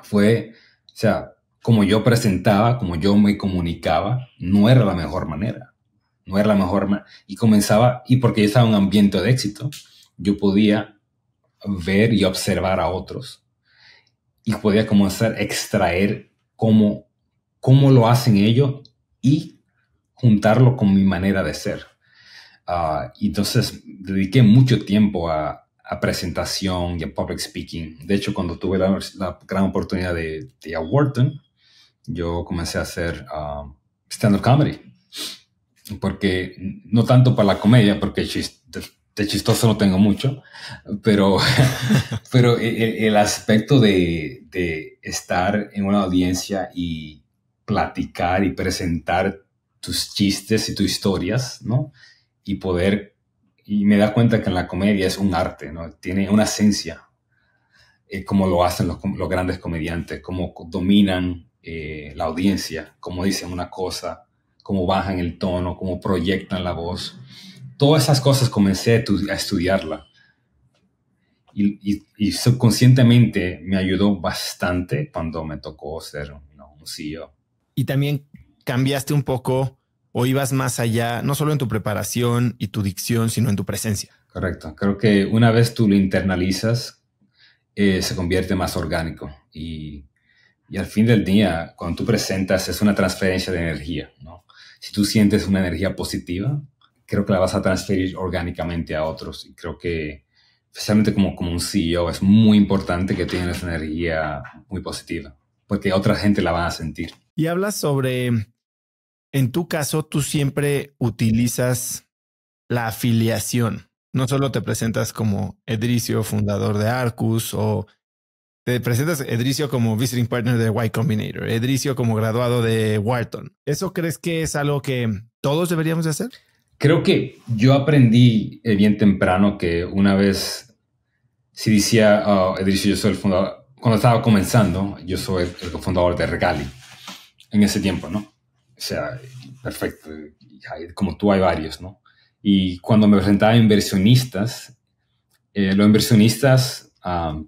fue, o sea, como yo presentaba, como yo me comunicaba, no era la mejor manera. No era la mejor manera. Y comenzaba, y porque yo estaba en un ambiente de éxito, yo podía ver y observar a otros. Y podía comenzar a extraer Cómo, cómo lo hacen ellos y juntarlo con mi manera de ser. Uh, entonces, dediqué mucho tiempo a, a presentación y a public speaking. De hecho, cuando tuve la, la gran oportunidad de ir a Wharton, yo comencé a hacer uh, stand-up comedy. Porque, no tanto para la comedia, porque chis, de, de chistoso no tengo mucho, pero, pero el, el aspecto de... de estar en una audiencia y platicar y presentar tus chistes y tus historias, ¿no? Y poder, y me da cuenta que en la comedia es un arte, ¿no? Tiene una esencia, eh, como lo hacen los, los grandes comediantes, cómo dominan eh, la audiencia, cómo dicen una cosa, cómo bajan el tono, cómo proyectan la voz. Todas esas cosas comencé a, tu, a estudiarla. Y, y, y subconscientemente me ayudó bastante cuando me tocó ser no, un C E O. Y también cambiaste un poco o ibas más allá, no solo en tu preparación y tu dicción, sino en tu presencia. Correcto. Creo que una vez tú lo internalizas, eh, se convierte más orgánico. Y, y al fin del día, cuando tú presentas, es una transferencia de energía, ¿no? Si tú sientes una energía positiva, creo que la vas a transferir orgánicamente a otros. Y creo que especialmente como, como un C E O, es muy importante que tengas una energía muy positiva, porque otra gente la va a sentir. Y hablas sobre, en tu caso, tú siempre utilizas la afiliación. No solo te presentas como Edrizio, fundador de Arcus, o te presentas Edrizio como visiting partner de Y Combinator, Edrizio como graduado de Wharton. ¿Eso crees que es algo que todos deberíamos de hacer? Creo que yo aprendí bien temprano que una vez, si decía, oh, Edrizio, yo soy el fundador, cuando estaba comenzando, yo soy el, el cofundador de Regalii, en ese tiempo, ¿no? O sea, perfecto, como tú hay varios, ¿no? Y cuando me presentaba a inversionistas, eh, los inversionistas um,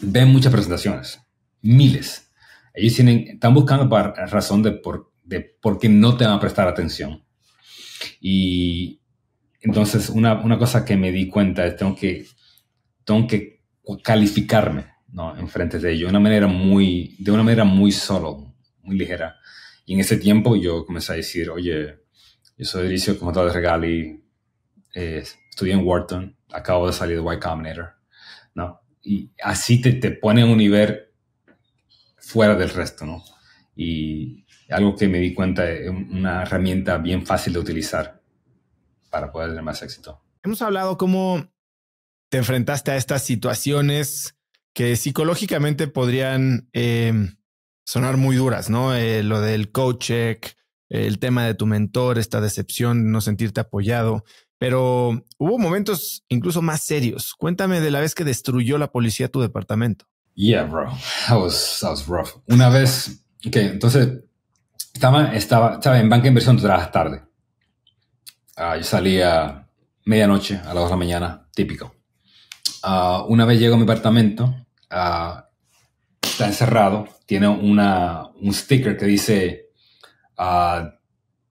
ven muchas presentaciones, miles. Ellos tienen, están buscando para, razón de por, de por qué no te van a prestar atención. Y Entonces, una, una cosa que me di cuenta es tengo que tengo que calificarme, ¿no?, enfrente de ello, de una manera muy, de una manera muy solo, muy ligera. Y en ese tiempo yo comencé a decir, oye, yo soy Edrizio, como todo de Regalii, eh, estudié en Wharton, acabo de salir de Y Combinator, ¿no? Y así te, te pone a un nivel fuera del resto, ¿no? Y algo que me di cuenta es una herramienta bien fácil de utilizar para poder tener más éxito. Hemos hablado cómo te enfrentaste a estas situaciones que psicológicamente podrían eh, sonar muy duras, ¿no? Eh, lo del coach check, el tema de tu mentor, esta decepción, no sentirte apoyado. Pero hubo momentos incluso más serios. Cuéntame de la vez que destruyó la policía tu departamento. Yeah, bro. That was, that was rough. Una vez, ok, entonces estaba, estaba, estaba en banca de inversión, tú trabajas tarde. Uh, yo salía medianoche, a las dos de la mañana, típico. Uh, una vez llego a mi apartamento, uh, está encerrado, tiene una, un sticker que dice uh,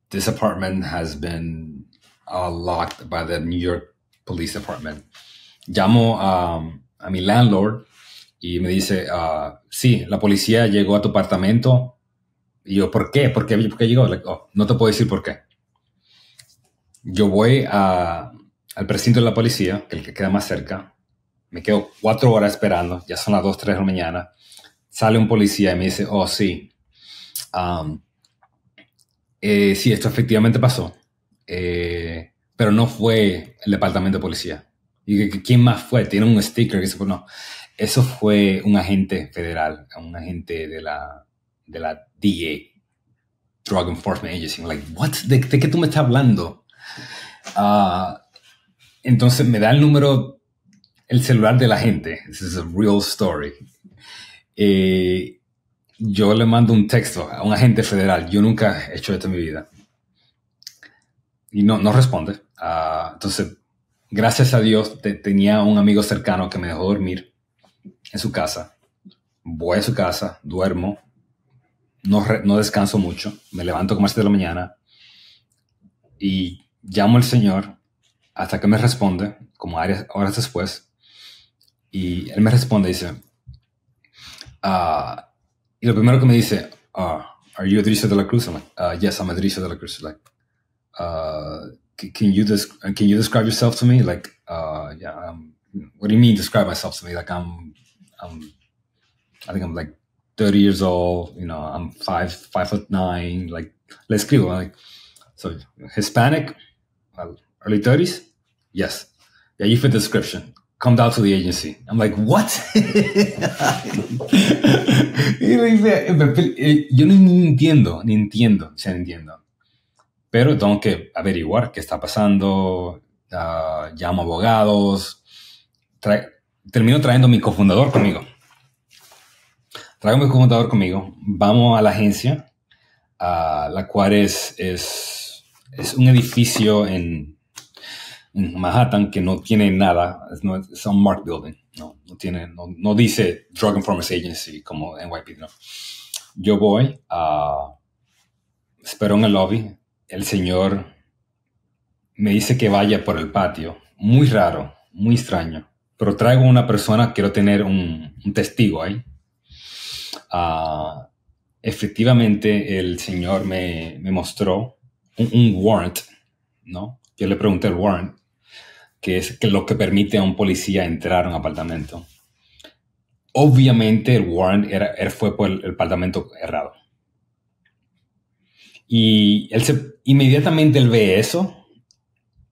this apartment has been uh, locked by the New York Police Department. Llamo um, a mi landlord y me dice, uh, sí, la policía llegó a tu apartamento. Y yo, ¿por qué? ¿Por qué, ¿Por qué llegó? Like, oh, no te puedo decir por qué. Yo voy a, al precinto de la policía, que es el que queda más cerca. Me quedo cuatro horas esperando. Ya son las dos, tres de la mañana. Sale un policía y me dice, oh, sí. Um, eh, sí, esto efectivamente pasó. Eh, pero no fue el departamento de policía. Y ¿quién más fue? Tiene un sticker que se no. Eso fue un agente federal, un agente de la, de la D E A, Drug Enforcement Agency. I'm like, what? ¿De, ¿De qué tú me estás hablando? Uh, entonces me da el número, el celular de la gente. This is a real story. Eh, yo le mando un texto a un agente federal. Yo nunca he hecho esto en mi vida. Y no, no responde. Uh, entonces, gracias a Dios, te, tenía un amigo cercano que me dejó dormir en su casa. Voy a su casa, duermo. No, re, no descanso mucho. Me levanto como a las siete de la mañana. Y llamo al señor hasta que me responde, como varias horas después, y él me responde y dice, uh, y lo primero que me dice, uh, ¿Are you Edrizio de la Cruz? I'm like, uh, yes, I'm Edrizio de la Cruz. Like, uh, can you can you describe yourself to me? Like, uh, yeah, um, what do you mean describe myself to me? Like, I'm, I'm, I think I'm like thirty years old. You know, I'm five five foot nine. Like, le escribo, like, so Hispanic. Early thirties? Yes. Yeah, you fit the description. Come down to the agency. I'm like, what? Y me dice, yo ni entiendo, ni entiendo, o sea, ni entiendo. Pero tengo que averiguar qué está pasando, uh, llamo a abogados, tra termino trayendo a mi cofundador conmigo. Traigo a mi cofundador conmigo, vamos a la agencia, uh, la cual es... es Es un edificio en Manhattan que no tiene nada, no, es un marked building, no, no, tiene, no, no dice Drug Enforcement Agency como N Y P D. No. Yo voy, uh, espero en el lobby, el señor me dice que vaya por el patio, muy raro, muy extraño, pero traigo una persona, quiero tener un, un testigo ahí. Uh, efectivamente el señor me, me mostró Un, un warrant, ¿no? Yo le pregunté el warrant, que es que lo que permite a un policía entrar a un apartamento. Obviamente el warrant era, era, fue por el, el apartamento errado. Y él se, inmediatamente él ve eso,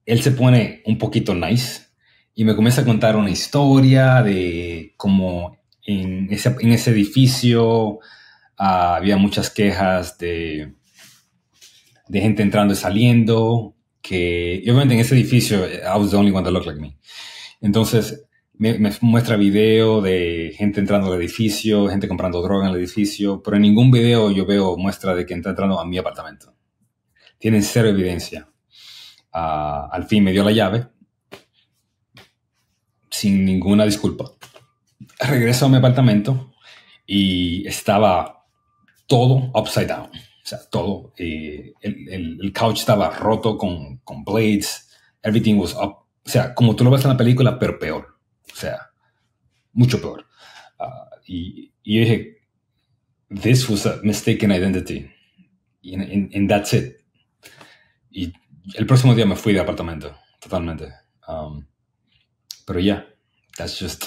él se pone un poquito nice y me comienza a contar una historia de cómo en ese, en ese edificio uh, había muchas quejas de... de gente entrando y saliendo, que obviamente en ese edificio, I was the only one that looked like me. Entonces, me, me muestra video de gente entrando al edificio, gente comprando droga en el edificio, pero en ningún video yo veo muestra de que está entrando a mi apartamento. Tienen cero evidencia. Uh, al fin me dio la llave, sin ninguna disculpa. Regreso a mi apartamento y estaba todo upside down. O sea, todo. Eh, el, el, el couch estaba roto con, con blades. everything was up. O sea, como tú lo ves en la película, pero peor. O sea, mucho peor. Uh, y, y yo dije, this was a mistaken identity. And, and, and that's it. Y el próximo día me fui de apartamento, totalmente. Um, pero ya, yeah, that's just...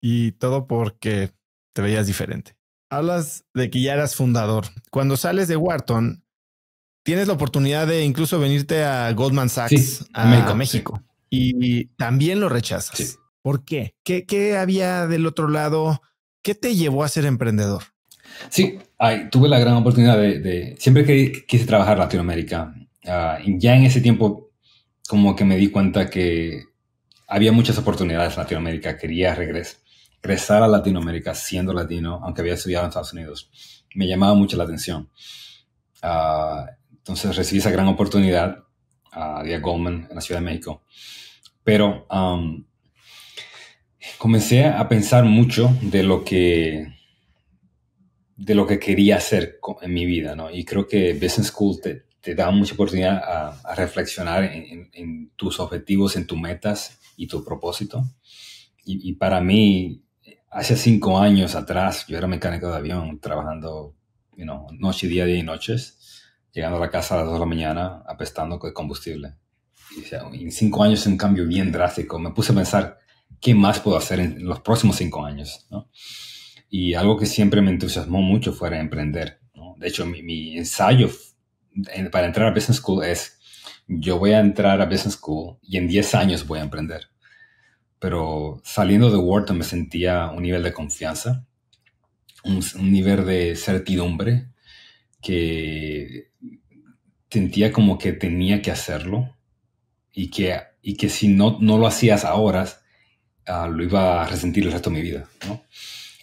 Y todo porque te veías diferente. Hablas de que ya eras fundador. Cuando sales de Wharton, tienes la oportunidad de incluso venirte a Goldman Sachs, sí, a México. México. Sí. Y también lo rechazas. Sí. ¿Por qué? qué? ¿Qué había del otro lado? ¿Qué te llevó a ser emprendedor? Sí, ay, tuve la gran oportunidad de... de siempre que quise trabajar en Latinoamérica, uh, ya en ese tiempo como que me di cuenta que había muchas oportunidades en Latinoamérica. Quería regres, regresar a Latinoamérica siendo latino, aunque había estudiado en Estados Unidos. Me llamaba mucho la atención. Uh, entonces recibí esa gran oportunidad uh, de Goldman en la Ciudad de México. Pero um, comencé a pensar mucho de lo que, de lo que quería hacer en mi vida, ¿no? Y creo que Business School te, te da mucha oportunidad a, a reflexionar en, en, en tus objetivos, en tus metas y tu propósito. Y, y para mí, hace cinco años atrás, yo era mecánico de avión, trabajando you know, noche, día, día y noches, llegando a la casa a las dos de la mañana, apestando con combustible. En cinco años es un cambio bien drástico. Me puse a pensar qué más puedo hacer en los próximos cinco años, ¿no? Y algo que siempre me entusiasmó mucho fue emprender, ¿no? De hecho, mi, mi ensayo para entrar a Business School es, yo voy a entrar a Business School y en diez años voy a emprender. Pero saliendo de Wharton me sentía un nivel de confianza, un, un nivel de certidumbre que sentía como que tenía que hacerlo. Y que, y que si no, no lo hacías ahora, uh, lo iba a resentir el resto de mi vida, ¿no?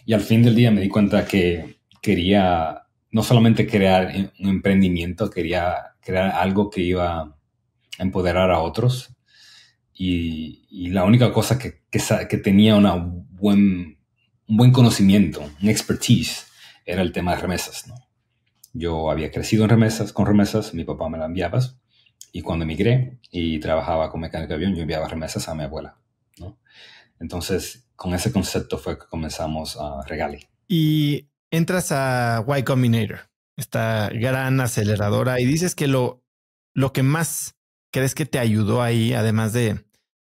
Y al fin del día me di cuenta que quería no solamente crear un emprendimiento, quería crear algo que iba a empoderar a otros. Y, y la única cosa que, que, que tenía una buen, un buen conocimiento, un expertise, era el tema de remesas, ¿no? Yo había crecido en remesas, con remesas, mi papá me la enviaba. Y cuando emigré y trabajaba con mecánico de avión, yo enviaba remesas a mi abuela, ¿no? Entonces, con ese concepto fue que comenzamos a Regalii. Y entras a Y Combinator, esta gran aceleradora, y dices que lo, lo que más crees que te ayudó ahí, además de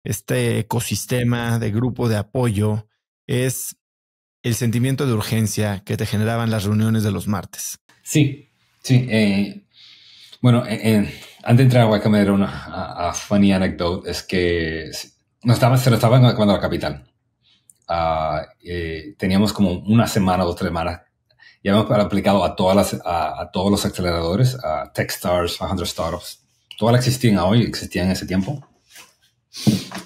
este ecosistema de grupo de apoyo, es el sentimiento de urgencia que te generaban las reuniones de los martes. Sí, sí. Eh, bueno, en... Eh, Antes de entrar a Wacom era una a, a funny anecdote, es que nos estaba, se nos estaba acabando la capital. Uh, eh, teníamos como una semana, dos, tres semanas. Ya hemos aplicado a, todas las, a, a todos los aceleradores, a Techstars, cien Startups. Todas las existían hoy, existían en ese tiempo.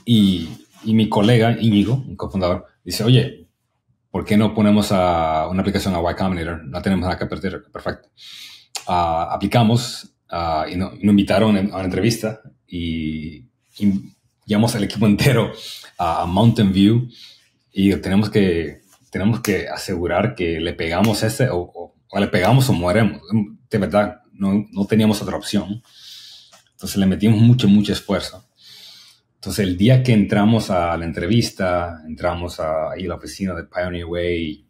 Y, y mi colega Íñigo, mi cofundador, dice, oye, ¿por qué no ponemos a una aplicación a Y Combinator? No tenemos nada que perder. Perfecto. Uh, aplicamos... Uh, y, no, y nos invitaron a una entrevista y, y llevamos al equipo entero a, a Mountain View y tenemos que, tenemos que asegurar que le pegamos este o, o, o le pegamos o mueremos. De verdad, no, no teníamos otra opción. Entonces le metimos mucho, mucho esfuerzo. Entonces el día que entramos a la entrevista, entramos a, a la oficina de Pioneer Way,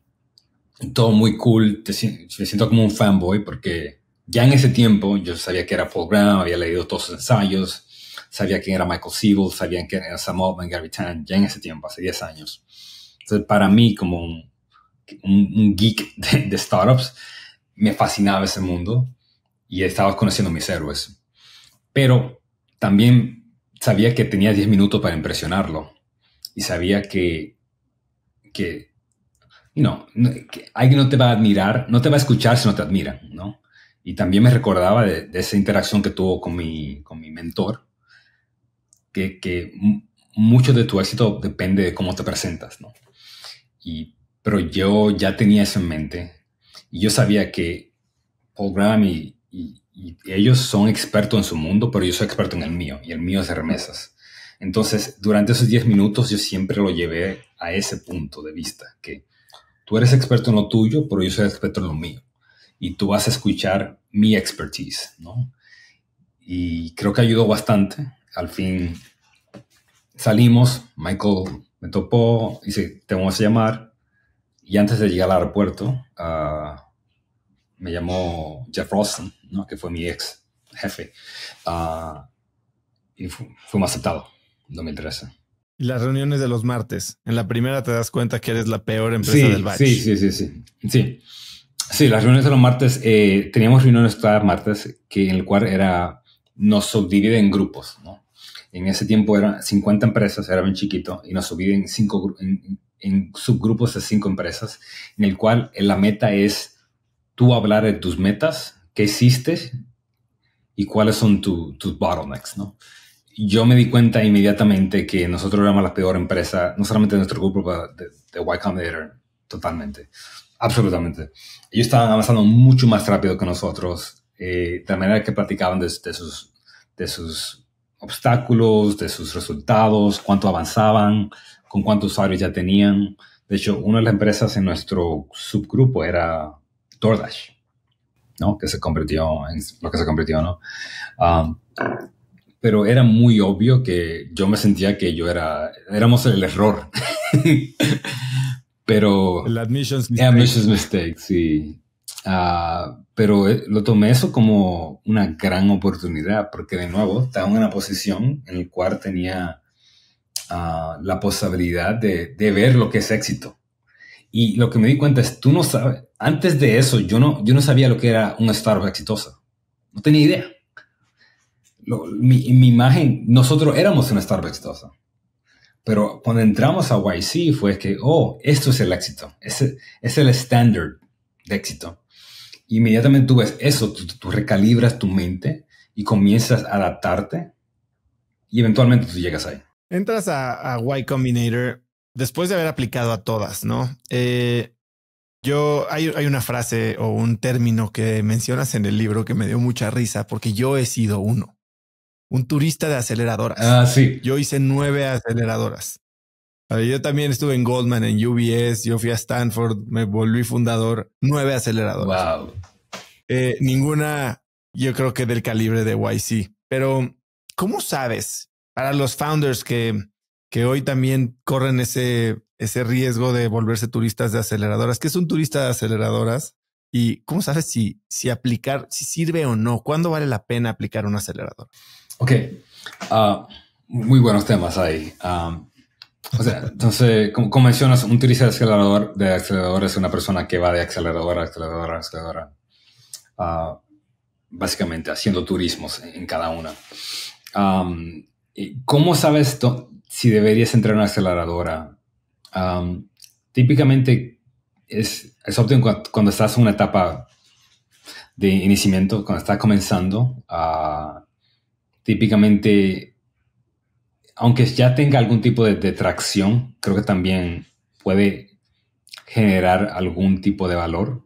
y todo muy cool. Te, me siento como un fanboy porque... Ya en ese tiempo yo sabía que era Paul Graham, había leído todos sus ensayos, sabía quién era Michael Siebel, sabía quién era Sam Altman, Gary Tan, ya en ese tiempo, hace diez años. Entonces para mí, como un, un, un geek de, de startups, me fascinaba ese mundo y estaba conociendo a mis héroes. Pero también sabía que tenía diez minutos para impresionarlo y sabía que... que you know, que alguien no te va a admirar, no te va a escuchar si no te admiran, ¿no? Y también me recordaba de, de esa interacción que tuvo con mi, con mi mentor, que, que mucho de tu éxito depende de cómo te presentas, ¿no? Y, pero yo ya tenía eso en mente. Y yo sabía que Paul Graham y, y, y ellos son expertos en su mundo, pero yo soy experto en el mío, y el mío es de remesas. Entonces, durante esos diez minutos yo siempre lo llevé a ese punto de vista, que tú eres experto en lo tuyo, pero yo soy experto en lo mío. Y tú vas a escuchar mi expertise, ¿no? Y creo que ayudó bastante. Al fin Salimos, Michael me topó, dice, te vamos a llamar. Y antes de llegar al aeropuerto, uh, me llamó Jeff Ralston, ¿no? Que fue mi ex jefe. Uh, y fu- fuimos aceptados en dos mil trece. Las reuniones de los martes. En la primera te das cuenta que eres la peor empresa sí, del batch. Sí, sí, sí, sí. Sí, sí las reuniones de los martes. Eh, teníamos reuniones cada martes, que en el cual era, nos subdividen en grupos, ¿no? En ese tiempo eran cincuenta empresas, era bien chiquito, y nos subdividen en cinco en, en subgrupos de cinco empresas, en el cual la meta es tú hablar de tus metas, qué hiciste y cuáles son tu, tus bottlenecks, ¿no? Yo me di cuenta inmediatamente que nosotros éramos la peor empresa, no solamente de nuestro grupo, pero de, de Y Combinator, totalmente, absolutamente. Ellos estaban avanzando mucho más rápido que nosotros, eh, de la manera que platicaban de, de, sus, de sus obstáculos, de sus resultados, cuánto avanzaban, con cuántos usuarios ya tenían. De hecho, una de las empresas en nuestro subgrupo era DoorDash, ¿no? Que se convirtió en lo que se convirtió, ¿no? Um, Pero era muy obvio que yo me sentía que yo era... Éramos el error. Pero... El admissions mistake. Admissions mistake, sí. Uh, pero lo tomé eso como una gran oportunidad. Porque, de nuevo, estaba en una posición en la cual tenía uh, la posibilidad de, de ver lo que es éxito. Y lo que me di cuenta es, tú no sabes... Antes de eso, yo no, yo no sabía lo que era una startup exitosa. No tenía idea. Lo, mi, mi imagen, nosotros éramos una startup exitosa, pero cuando entramos a Y C fue que, oh, esto es el éxito, es, es el estándar de éxito. Y inmediatamente tú ves eso, tú, tú recalibras tu mente y comienzas a adaptarte y eventualmente tú llegas ahí. Entras a, a Y Combinator después de haber aplicado a todas, ¿no? Eh, yo, hay, hay una frase o un término que mencionas en el libro que me dio mucha risa porque yo he sido uno. Un turista de aceleradoras. Ah, sí. Yo hice nueve aceleradoras. Yo también estuve en Goldman, en U B S, yo fui a Stanford, me volví fundador. Nueve aceleradoras. Wow. Eh, ninguna, yo creo que del calibre de Y C. Pero, ¿cómo sabes? Para los founders que, que hoy también corren ese, ese riesgo de volverse turistas de aceleradoras. ¿Qué es un turista de aceleradoras? ¿Y cómo sabes si, si aplicar, si sirve o no? ¿Cuándo vale la pena aplicar un acelerador? Ok, uh, muy buenos temas ahí. Um, o sea, entonces, como, como mencionas, un turista de acelerador, de acelerador es una persona que va de aceleradora a aceleradora a aceleradora, uh, básicamente haciendo turismos en, en cada una. Um, ¿Cómo sabes to- si deberías entrar en una aceleradora? Um, típicamente es, es óptimo cuando, cuando estás en una etapa de iniciamiento, cuando estás comenzando a... Uh, Típicamente, aunque ya tenga algún tipo de, de tracción, creo que también puede generar algún tipo de valor,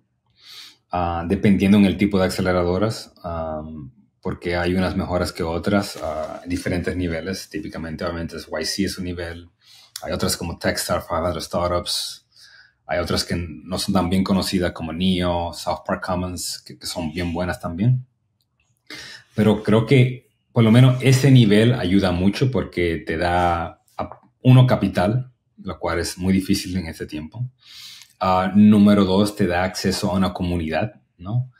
uh, dependiendo en el tipo de aceleradoras, um, porque hay unas mejoras que otras, uh, en diferentes niveles. Típicamente, obviamente, es Y C es un nivel. Hay otras como Techstar, five hundred Startups. Hay otras que no son tan bien conocidas como Neo, South Park Commons, que, que son bien buenas también. Pero creo que por lo menos ese nivel ayuda mucho porque te da, uno, capital, lo cual es muy difícil en este tiempo. Uh, número dos, te da acceso a una comunidad, ¿no?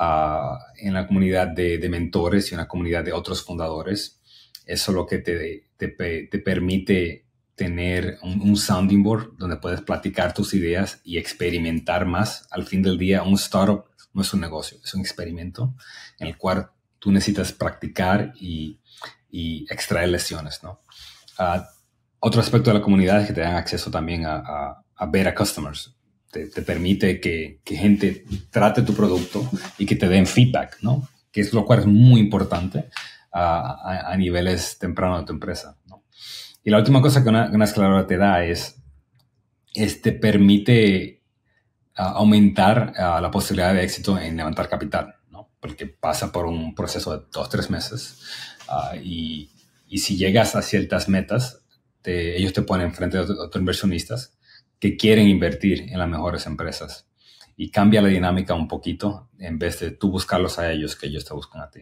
Uh, en la comunidad de, de mentores y una comunidad de otros fundadores. Eso es lo que te, te, te permite tener un, un sounding board donde puedes platicar tus ideas y experimentar más. Al fin del día, un startup no es un negocio, es un experimento en el cual tú necesitas practicar y, y extraer lecciones, ¿no? Uh, otro aspecto de la comunidad es que te dan acceso también a, a, a beta customers. Te, te permite que, que gente trate tu producto y que te den feedback, ¿no? Que es lo cual es muy importante uh, a, a niveles tempranos de tu empresa, ¿no? Y la última cosa que una, una escaladora te da es, es te permite uh, aumentar uh, la posibilidad de éxito en levantar capital, porque pasa por un proceso de dos, tres meses. Uh, y, y si llegas a ciertas metas, te, ellos te ponen frente a otros inversionistas que quieren invertir en las mejores empresas. Y cambia la dinámica un poquito en vez de tú buscarlos a ellos, que ellos te buscan a ti.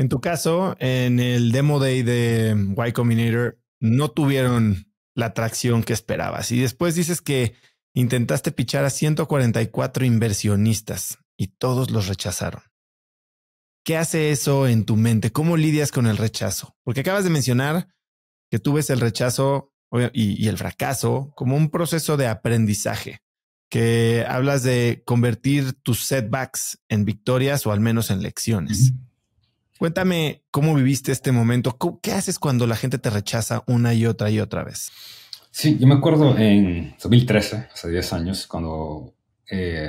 En tu caso, en el Demo Day de Y Combinator, no tuvieron la atracción que esperabas. Y después dices que intentaste pitchar a ciento cuarenta y cuatro inversionistas y todos los rechazaron. ¿Qué hace eso en tu mente? ¿Cómo lidias con el rechazo? Porque acabas de mencionar que tú ves el rechazo y, y el fracaso como un proceso de aprendizaje, que hablas de convertir tus setbacks en victorias o al menos en lecciones. Mm-hmm. Cuéntame cómo viviste este momento. ¿Qué haces cuando la gente te rechaza una y otra y otra vez? Sí, yo me acuerdo en dos mil trece, hace diez años, cuando eh,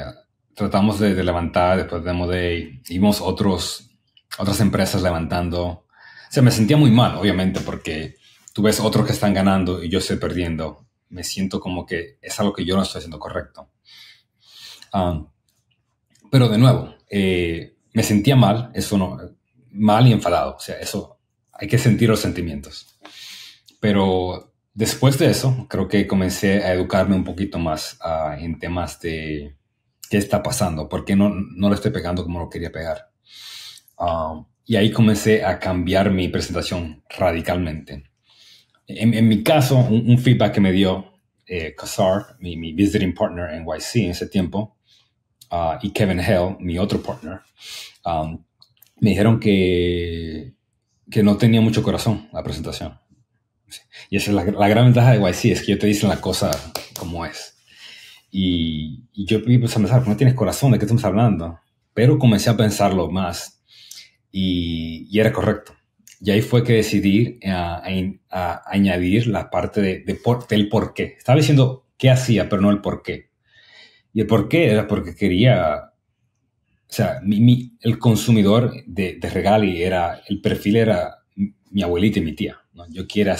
tratamos de, de levantar después de Demo Day, y vimos otros, otras empresas levantando. O sea, me sentía muy mal, obviamente, porque tú ves otros que están ganando y yo estoy perdiendo. Me siento como que es algo que yo no estoy haciendo correcto. Um, pero de nuevo, eh, me sentía mal, eso no, mal y enfadado. O sea, eso, hay que sentir los sentimientos. Pero después de eso, creo que comencé a educarme un poquito más uh, en temas de qué está pasando, por qué no, no lo estoy pegando como lo quería pegar. Um, y ahí comencé a cambiar mi presentación radicalmente. En, en mi caso, un, un feedback que me dio eh, Kassar, mi, mi visiting partner en Y C en ese tiempo, uh, y Kevin Hale, mi otro partner, um, me dijeron que, que no tenía mucho corazón la presentación. Sí. Y esa es la, la gran ventaja de Y C, es que ellos te dicen la cosa como es. Y, y yo empecé a pensar, no tienes corazón, ¿de qué estamos hablando? Pero comencé a pensarlo más y, y era correcto. Y ahí fue que decidí a, a, a añadir la parte de, de por, del por qué. Estaba diciendo qué hacía, pero no el por qué. Y el por qué era porque quería... O sea, mi, mi, el consumidor de, de Regalii era, el perfil era mi abuelita y mi tía, ¿no? Yo quiero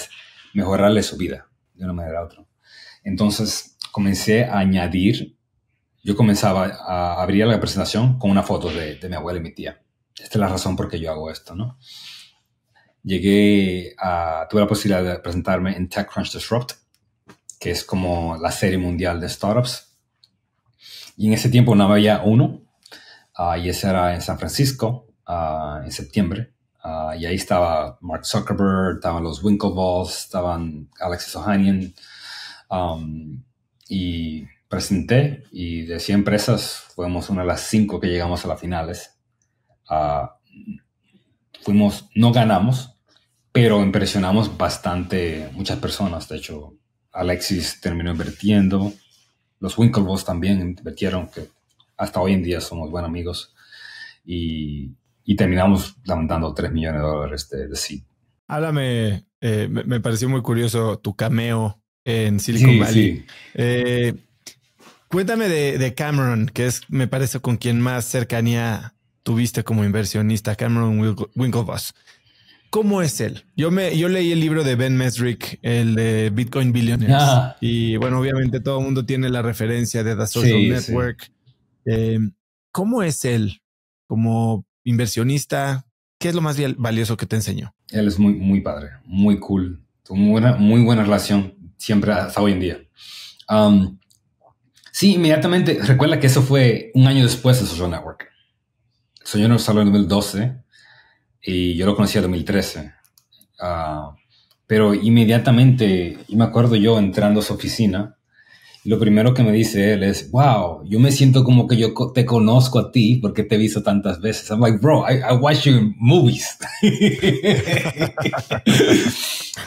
mejorarle su vida de una manera u otra. Entonces, comencé a añadir, yo comenzaba a abrir la presentación con una foto de, de mi abuela y mi tía. Esta es la razón por qué yo hago esto, ¿no? Llegué a, tuve la posibilidad de presentarme en TechCrunch Disrupt, que es como la serie mundial de startups. Y en ese tiempo no había uno. Uh, y ese era en San Francisco, uh, en septiembre. Uh, y ahí estaba Mark Zuckerberg, estaban los Winklevoss, estaban Alexis Ohanian. Um, y presenté, y de cien empresas, fuimos una de las cinco que llegamos a las finales. Uh, fuimos, no ganamos, pero impresionamos bastante muchas personas. De hecho, Alexis terminó invirtiendo. Los Winklevoss también invirtieron, que hasta hoy en día somos buenos amigos, y, y terminamos levantando tres millones de dólares de, de seed. Háblame, eh, me, me pareció muy curioso tu cameo en Silicon sí, Valley. Sí. Eh, cuéntame de, de Cameron, que es, me parece, con quien más cercanía tuviste como inversionista, Cameron Winklevoss. ¿Cómo es él? Yo, me, yo leí el libro de Ben Mesrick, el de Bitcoin Billionaires, ah. y bueno, obviamente todo el mundo tiene la referencia de The Social sí, Network, sí. Eh, ¿Cómo es él como inversionista? ¿Qué es lo más valioso que te enseñó? Él es muy, muy padre, muy cool. Tuvo muy buena, muy buena relación siempre hasta hoy en día. Um, sí, inmediatamente. Recuerda que eso fue un año después de Social Network. Social Network salió en dos mil doce y yo lo conocí en dos mil trece. Uh, pero inmediatamente, y me acuerdo yo entrando a su oficina, lo primero que me dice él es, wow, yo me siento como que yo te conozco a ti porque te he visto tantas veces. I'm like, bro, I, I watch you in movies.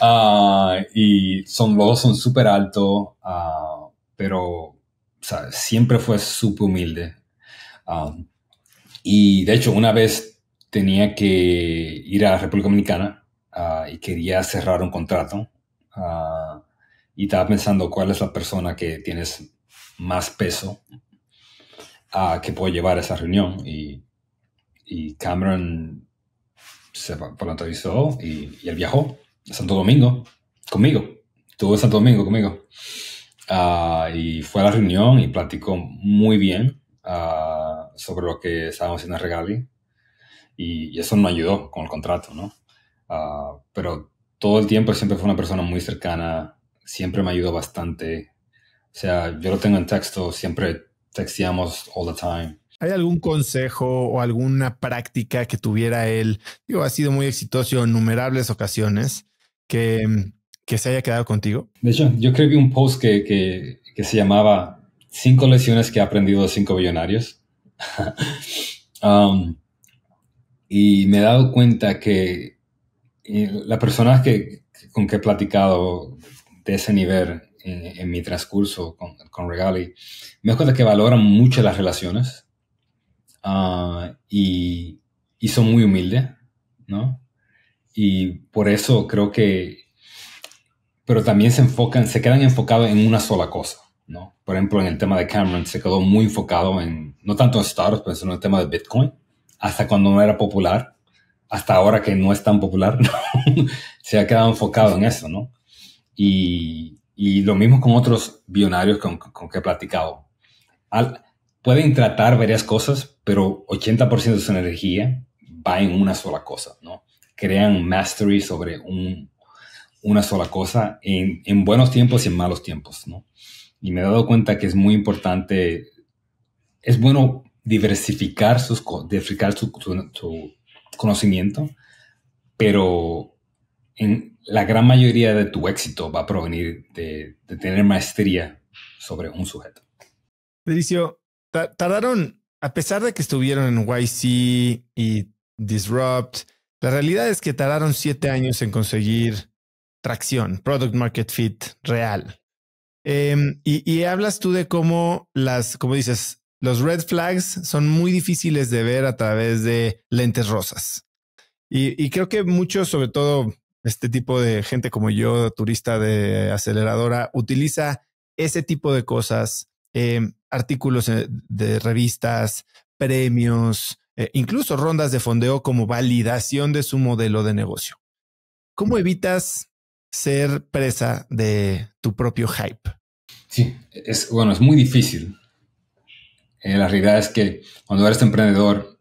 uh, y son, los dos son súper altos, uh, pero o sea, siempre fue súper humilde. Um, y de hecho, una vez tenía que ir a la República Dominicana uh, y quería cerrar un contrato. Uh, Y estaba pensando cuál es la persona que tienes más peso uh, que puede llevar a esa reunión. Y, y Cameron se voluntarizó y, y él viajó a Santo Domingo conmigo. Estuvo en Santo Domingo conmigo. Uh, y fue a la reunión y platicó muy bien uh, sobre lo que estábamos haciendo en Regalii. Y, y eso nos ayudó con el contrato, ¿no? Uh, pero todo el tiempo siempre fue una persona muy cercana. Siempre me ayudó bastante. O sea, yo lo tengo en texto. Siempre texteamos all the time. ¿Hay algún consejo o alguna práctica que tuviera él? Digo, ha sido muy exitoso en innumerables ocasiones que, que se haya quedado contigo. De hecho, yo escribí un post que, que, que se llamaba Cinco lecciones que he aprendido de cinco billonarios. um, y me he dado cuenta que las personas que, con que he platicado de ese nivel en, en mi transcurso con, con Regalii, me doy cuenta que valoran mucho las relaciones uh, y, y son muy humildes, ¿no? Y por eso creo que, pero también se enfocan, se quedan enfocados en una sola cosa, ¿no? Por ejemplo, en el tema de Cameron se quedó muy enfocado en, no tanto en startups, pero en el tema de Bitcoin, hasta cuando no era popular, hasta ahora que no es tan popular, ¿no? Se ha quedado enfocado en eso, ¿no? Y, y lo mismo con otros billonarios con, con que he platicado. Al, pueden tratar varias cosas, pero ochenta por ciento de su energía va en una sola cosa, ¿no? Crean mastery sobre un, una sola cosa en, en buenos tiempos y en malos tiempos, ¿no? Y me he dado cuenta que es muy importante, es bueno diversificar, sus, diversificar su, su, su conocimiento, pero en la gran mayoría de tu éxito va a provenir de, de tener maestría sobre un sujeto. Edrizio, tardaron, a pesar de que estuvieron en Y C y Disrupt, la realidad es que tardaron siete años en conseguir tracción, product market fit real. Eh, y, y hablas tú de cómo las, como dices, los red flags son muy difíciles de ver a través de lentes rosas. Y, y creo que muchos, sobre todo este tipo de gente como yo, turista de aceleradora, utiliza ese tipo de cosas, eh, artículos de revistas, premios, eh, incluso rondas de fondeo como validación de su modelo de negocio. ¿Cómo evitas ser presa de tu propio hype? Sí, es, bueno, es muy difícil. Eh, la realidad es que cuando eres emprendedor,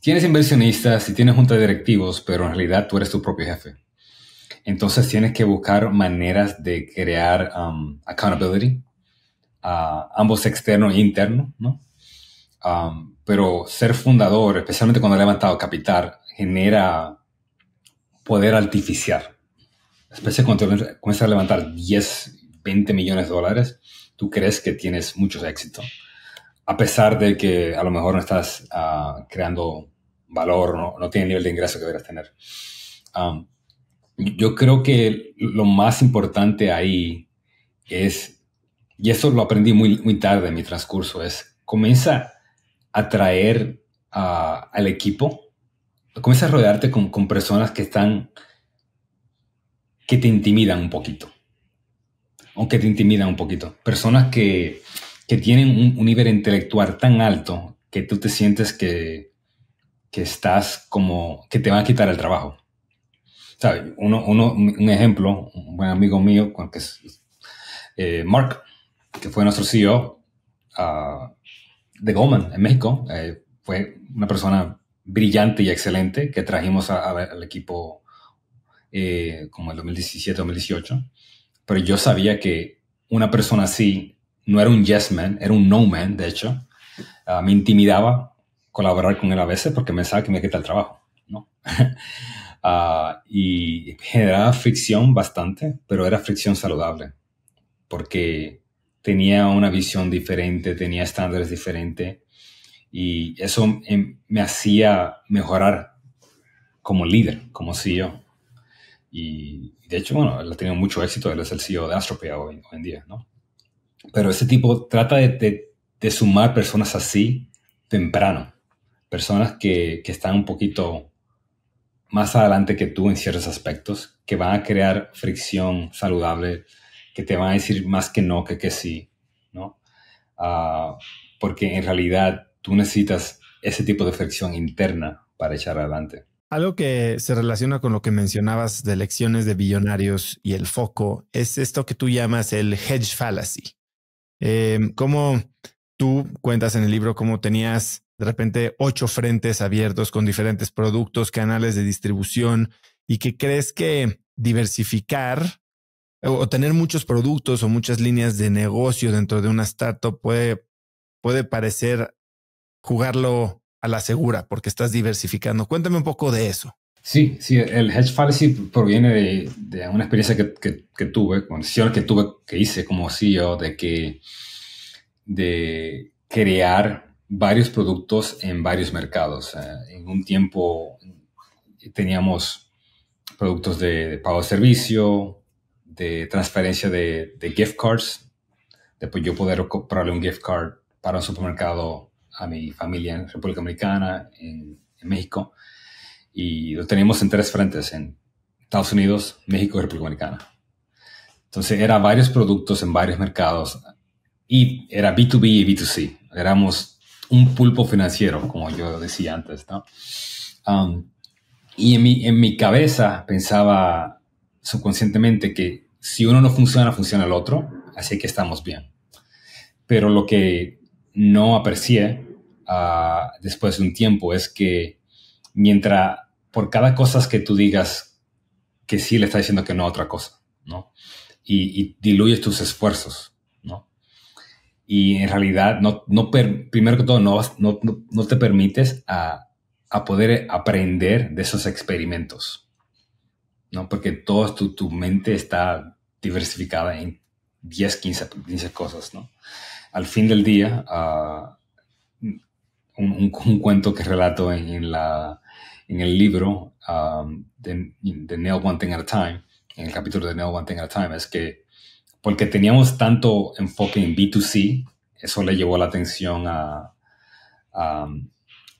tienes inversionistas y tienes junta de directivos, pero en realidad tú eres tu propio jefe. Entonces tienes que buscar maneras de crear um, accountability, uh, ambos externo e interno, ¿no? Um, pero ser fundador, especialmente cuando ha levantado capital, genera poder artificial. Especialmente cuando te comienzas a levantar diez, veinte millones de dólares, tú crees que tienes mucho éxito. A pesar de que a lo mejor no estás uh, creando valor, no, no tienes el nivel de ingreso que deberías tener. Um, yo creo que lo más importante ahí es, y eso lo aprendí muy, muy tarde en mi transcurso, es comienza a traer uh, al equipo, comienza a rodearte con, con personas que están... que te intimidan un poquito, aunque te intimidan un poquito. Personas que, que tienen un, un nivel intelectual tan alto que tú te sientes que, que estás como, que te van a quitar el trabajo. ¿Sabes? Uno, uno, un ejemplo, un buen amigo mío, que es, eh, Mark, que fue nuestro C E O uh, de Goldman en México, eh, fue una persona brillante y excelente que trajimos a, a, al equipo Eh, como el dos mil diecisiete, dos mil dieciocho, pero yo sabía que una persona así no era un yes man, era un no man, de hecho. Uh, me intimidaba colaborar con él a veces porque pensaba que me quita el trabajo, ¿no? uh, y generaba fricción bastante, pero era fricción saludable porque tenía una visión diferente, tenía estándares diferentes y eso eh, me hacía mejorar como líder, como C E O. Y de hecho, bueno, él ha tenido mucho éxito. Él es el C E O de Astropia hoy, hoy en día, ¿no? Pero ese tipo trata de, de, de sumar personas así temprano. Personas que, que están un poquito más adelante que tú en ciertos aspectos, que van a crear fricción saludable, que te van a decir más que no que que sí, ¿no? Uh, porque en realidad tú necesitas ese tipo de fricción interna para echar adelante. Algo que se relaciona con lo que mencionabas de lecciones de billonarios y el foco es esto que tú llamas el hedge fallacy. Eh, cómo tú cuentas en el libro cómo tenías de repente ocho frentes abiertos con diferentes productos, canales de distribución y que crees que diversificar o, o tener muchos productos o muchas líneas de negocio dentro de una startup puede, puede parecer jugarlo a la segura porque estás diversificando. Cuéntame un poco de eso. Sí, sí, el hedge fallacy proviene de, de una experiencia que, que, que tuve, con el que tuve, que hice como C E O, de que de crear varios productos en varios mercados. Eh, en un tiempo teníamos productos de, de pago de servicio, de transferencia de, de gift cards, después yo poder comprarle un gift card para un supermercado a mi familia en República Dominicana, en, en México. Y lo teníamos en tres frentes, en Estados Unidos, México y República Dominicana. Entonces, eran varios productos en varios mercados y era B dos B y B dos C. Éramos un pulpo financiero, como yo decía antes, ¿no? Um, y en mi, en mi cabeza pensaba subconscientemente que si uno no funciona, funciona el otro, así que estamos bien. Pero lo que no aprecié uh, después de un tiempo es que mientras por cada cosa que tú digas que sí le está diciendo que no a otra cosa, ¿no? Y, y diluyes tus esfuerzos, ¿no? Y en realidad, no, no per, primero que todo, no, no, no te permites a, a poder aprender de esos experimentos, ¿no? Porque todo tu, tu mente está diversificada en diez, quince, quince cosas, ¿no? Al fin del día, uh, un, un, un cuento que relato en, en la... en el libro um, de, de Nail One Thing at a Time, en el capítulo de Nail One Thing at a Time, es que porque teníamos tanto enfoque en B dos C, eso le llevó la atención a, a,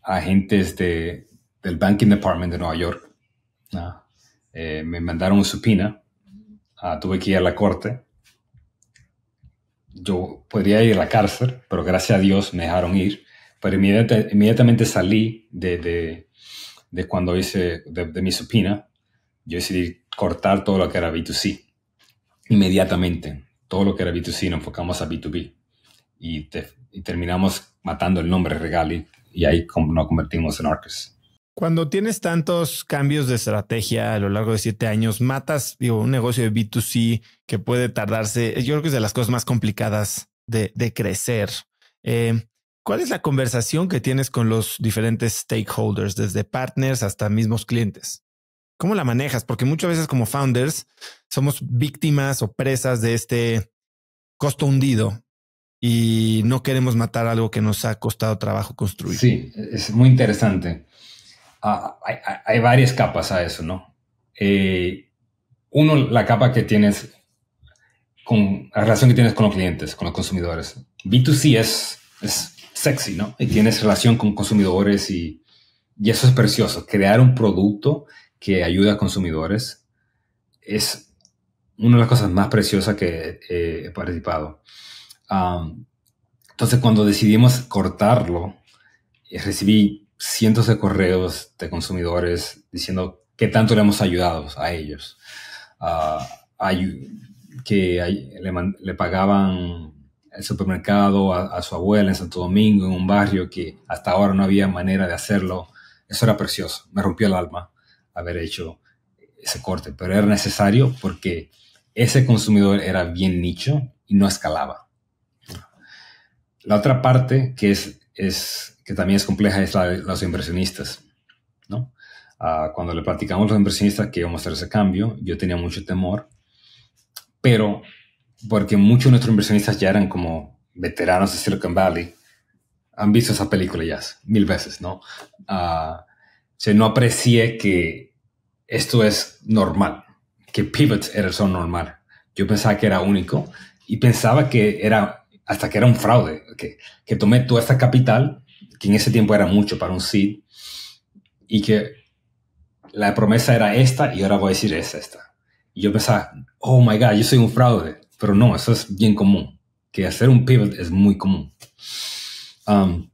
a agentes de, del Banking Department de Nueva York. ¿No? Eh, me mandaron un subpoena, uh, tuve que ir a la corte. Yo podría ir a la cárcel, pero gracias a Dios me dejaron ir. Pero inmediata, inmediatamente salí de... de de cuando hice, de, de mi supina, yo decidí cortar todo lo que era B dos C. Inmediatamente, todo lo que era B dos C nos enfocamos a B dos B. Y, te, y terminamos matando el nombre Regalii y ahí nos convertimos en Arcus. Cuando tienes tantos cambios de estrategia a lo largo de siete años, matas digo, un negocio de B dos C que puede tardarse. Yo creo que es de las cosas más complicadas de, de crecer. Eh, ¿Cuál es la conversación que tienes con los diferentes stakeholders, desde partners hasta mismos clientes? ¿Cómo la manejas? Porque muchas veces como founders somos víctimas o presas de este costo hundido y no queremos matar algo que nos ha costado trabajo construir. Sí, es muy interesante. Uh, hay, hay varias capas a eso, ¿no? Eh, uno, la capa que tienes con la relación que tienes con los clientes, con los consumidores. B dos C es... es sexy, ¿no? Y tienes relación con consumidores y, y eso es precioso. Crear un producto que ayuda a consumidores es una de las cosas más preciosas que eh, he participado. Um, entonces, cuando decidimos cortarlo, eh, recibí cientos de correos de consumidores diciendo qué tanto le hemos ayudado a ellos. Uh, ay- que ay- le, man- le pagaban... el supermercado, a, a su abuela en Santo Domingo, en un barrio que hasta ahora no había manera de hacerlo. Eso era precioso. Me rompió el alma haber hecho ese corte, pero era necesario porque ese consumidor era bien nicho y no escalaba. La otra parte que, es, es, que también es compleja es la de los inversionistas, ¿no? Uh, cuando le platicamos a los inversionistas que íbamos a hacer ese cambio, yo tenía mucho temor, pero... porque muchos de nuestros inversionistas ya eran como veteranos de Silicon Valley. Han visto esa película ya mil veces, ¿no? Uh, o sea, no aprecié que esto es normal, que pivots eran son normal. Yo pensaba que era único y pensaba que era, hasta que era un fraude, que, que tomé toda esta capital, que en ese tiempo era mucho para un seed, y que la promesa era esta y ahora voy a decir es esta. Y yo pensaba, oh my God, yo soy un fraude. Pero no, eso es bien común, que hacer un pivot es muy común. Um,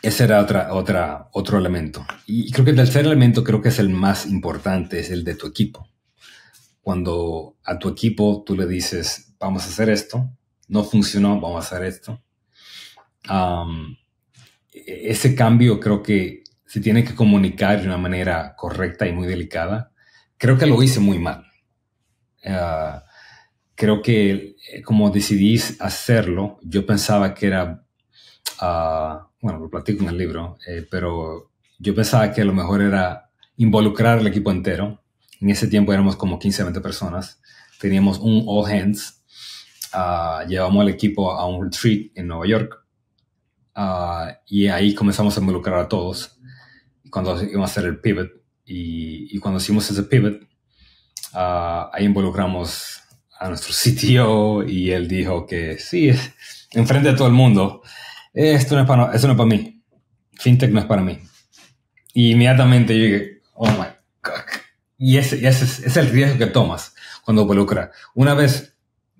ese era otra, otra, otro elemento. Y creo que el tercer elemento creo que es el más importante, es el de tu equipo. Cuando a tu equipo tú le dices, vamos a hacer esto, no funcionó, vamos a hacer esto. Um, ese cambio creo que se tiene que comunicar de una manera correcta y muy delicada. Creo que lo hice muy mal. Uh, Creo que como decidí hacerlo, yo pensaba que era uh, bueno, lo platico en el libro, eh, pero yo pensaba que lo mejor era involucrar al equipo entero. En ese tiempo éramos como quince a veinte personas. Teníamos un all hands. Uh, llevamos al equipo a un retreat en Nueva York. Uh, y ahí comenzamos a involucrar a todos. Cuando íbamos a hacer el pivot. Y, y cuando hicimos ese pivot, uh, ahí involucramos a nuestro C T O. Y él dijo que sí, enfrente de todo el mundo, esto no es para, esto no es para mí. Fintech no es para mí. Y inmediatamente yo dije, oh my God. Y ese, ese es, es el riesgo que tomas cuando involucras. Una vez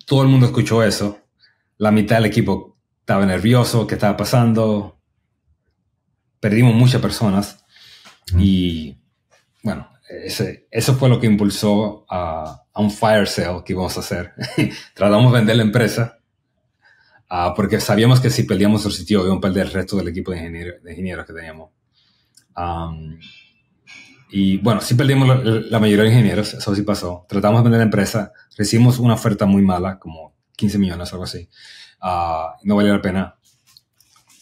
todo el mundo escuchó eso, la mitad del equipo estaba nervioso, ¿qué estaba pasando? Perdimos muchas personas. Mm. Y bueno, ese, eso fue lo que impulsó a, a un fire sale que íbamos a hacer. Tratamos de vender la empresa uh, porque sabíamos que si perdíamos el sitio íbamos a perder el resto del equipo de, ingenier- de ingenieros que teníamos. Um, y bueno, sí perdimos la, la mayoría de ingenieros, eso sí pasó. Tratamos de vender la empresa, recibimos una oferta muy mala, como quince millones, algo así. Uh, no valía la pena.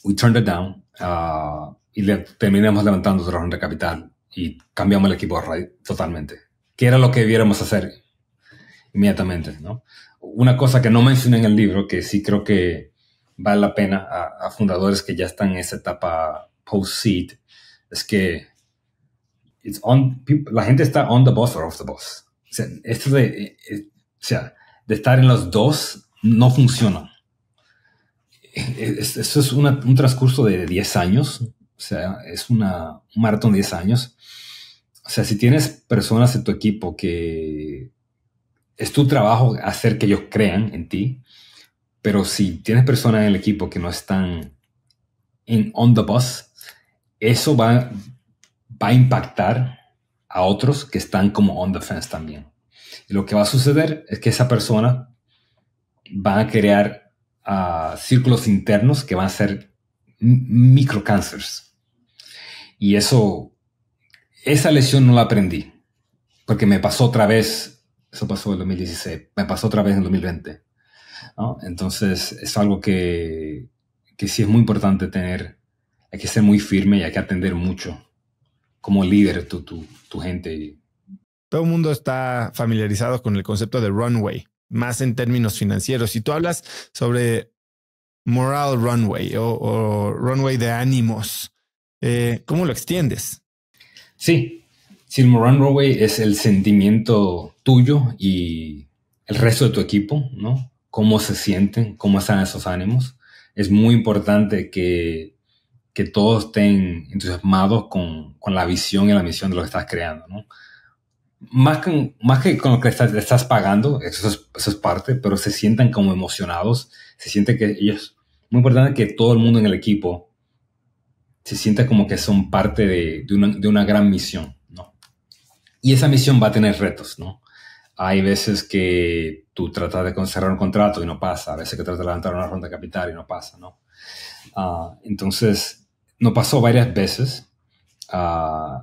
We turned it down uh, y le, terminamos levantando otra ronda de capital y cambiamos el equipo totalmente, que era lo que debiéramos hacer inmediatamente, ¿no? Una cosa que no mencioné en el libro, que sí creo que vale la pena a, a fundadores que ya están en esa etapa post-seed, es que it's on, people, la gente está on the bus or off the bus. O sea, esto de, o sea, de estar en los dos no funciona. Es, eso es una, un transcurso de diez años. O sea, es una, un maratón de diez años. O sea, si tienes personas en tu equipo que es tu trabajo hacer que ellos crean en ti, pero si tienes personas en el equipo que no están en on the bus, eso va, va a impactar a otros que están como on the fence también. Y lo que va a suceder es que esa persona va a crear uh, círculos internos que van a ser microcáncers. Y eso, esa lesión no la aprendí, porque me pasó otra vez, eso pasó en dos mil dieciséis, me pasó otra vez en dos mil veinte, ¿no? Entonces, es algo que, que sí es muy importante tener. Hay que ser muy firme y hay que atender mucho como líder tu, tu, tu gente. Todo el mundo está familiarizado con el concepto de runway, más en términos financieros. Si tú hablas sobre moral runway o, o runway de ánimos, eh, ¿cómo lo extiendes? Sí, sí, el moral runway es el sentimiento tuyo y el resto de tu equipo, ¿no? Cómo se sienten, cómo están esos ánimos. Es muy importante que que todos estén entusiasmados con, con la visión y la misión de lo que estás creando, ¿no? Más que, más que con lo que estás, estás pagando, eso es, eso es parte, pero se sientan como emocionados, se siente que ellos... Muy importante que todo el mundo en el equipo se sienta como que son parte de, de, una, de una gran misión, ¿no? Y esa misión va a tener retos, ¿no? Hay veces que tú tratas de cerrar un contrato y no pasa, a veces que tratas de levantar una ronda de capital y no pasa, ¿no? Uh, entonces... Nos pasó varias veces uh,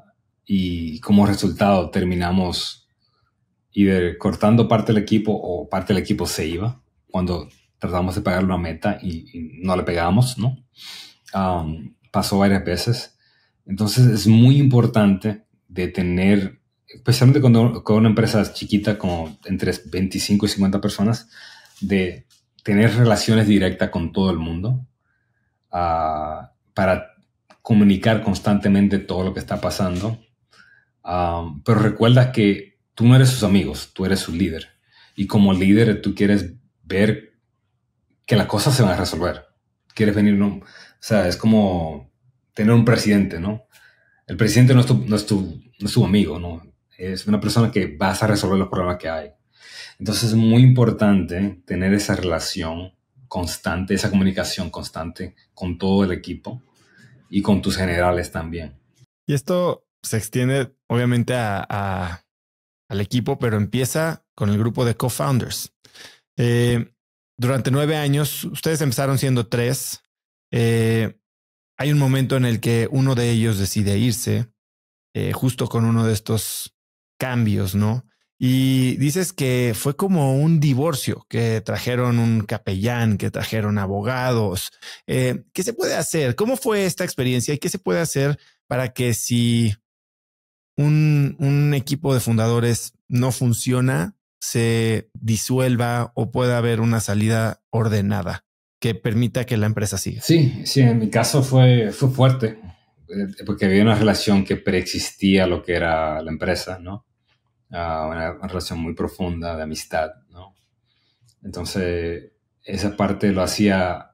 y como resultado terminamos either cortando parte del equipo o parte del equipo se iba cuando tratamos de pagar una meta y, y no le pegamos, ¿no? Um, pasó varias veces. Entonces es muy importante de tener, especialmente cuando, con una empresa chiquita como entre veinticinco y cincuenta personas, de tener relaciones directas con todo el mundo uh, para comunicar constantemente todo lo que está pasando. Um, pero recuerda que tú no eres sus amigos, tú eres su líder. Y como líder, tú quieres ver que las cosas se van a resolver. Quieres venir, ¿no? O sea, es como tener un presidente, ¿no? El presidente no es tu, no es tu, no es tu amigo, ¿no? Es una persona que vas a resolver los problemas que hay. Entonces es muy importante tener esa relación constante, esa comunicación constante con todo el equipo. Y con tus generales también. Y esto se extiende obviamente a, a, al equipo, pero empieza con el grupo de co-founders. Eh, durante nueve años, ustedes empezaron siendo tres. Eh, hay un momento en el que uno de ellos decide irse, eh, justo con uno de estos cambios, ¿no? Y dices que fue como un divorcio, que trajeron un capellán, que trajeron abogados. Eh, ¿qué se puede hacer? ¿Cómo fue esta experiencia y qué se puede hacer para que si un, un equipo de fundadores no funciona, se disuelva o pueda haber una salida ordenada que permita que la empresa siga? Sí, sí, en mi caso fue, fue fuerte, porque había una relación que preexistía lo que era la empresa, ¿no? Uh, una, una relación muy profunda de amistad, ¿no? Entonces, esa parte lo hacía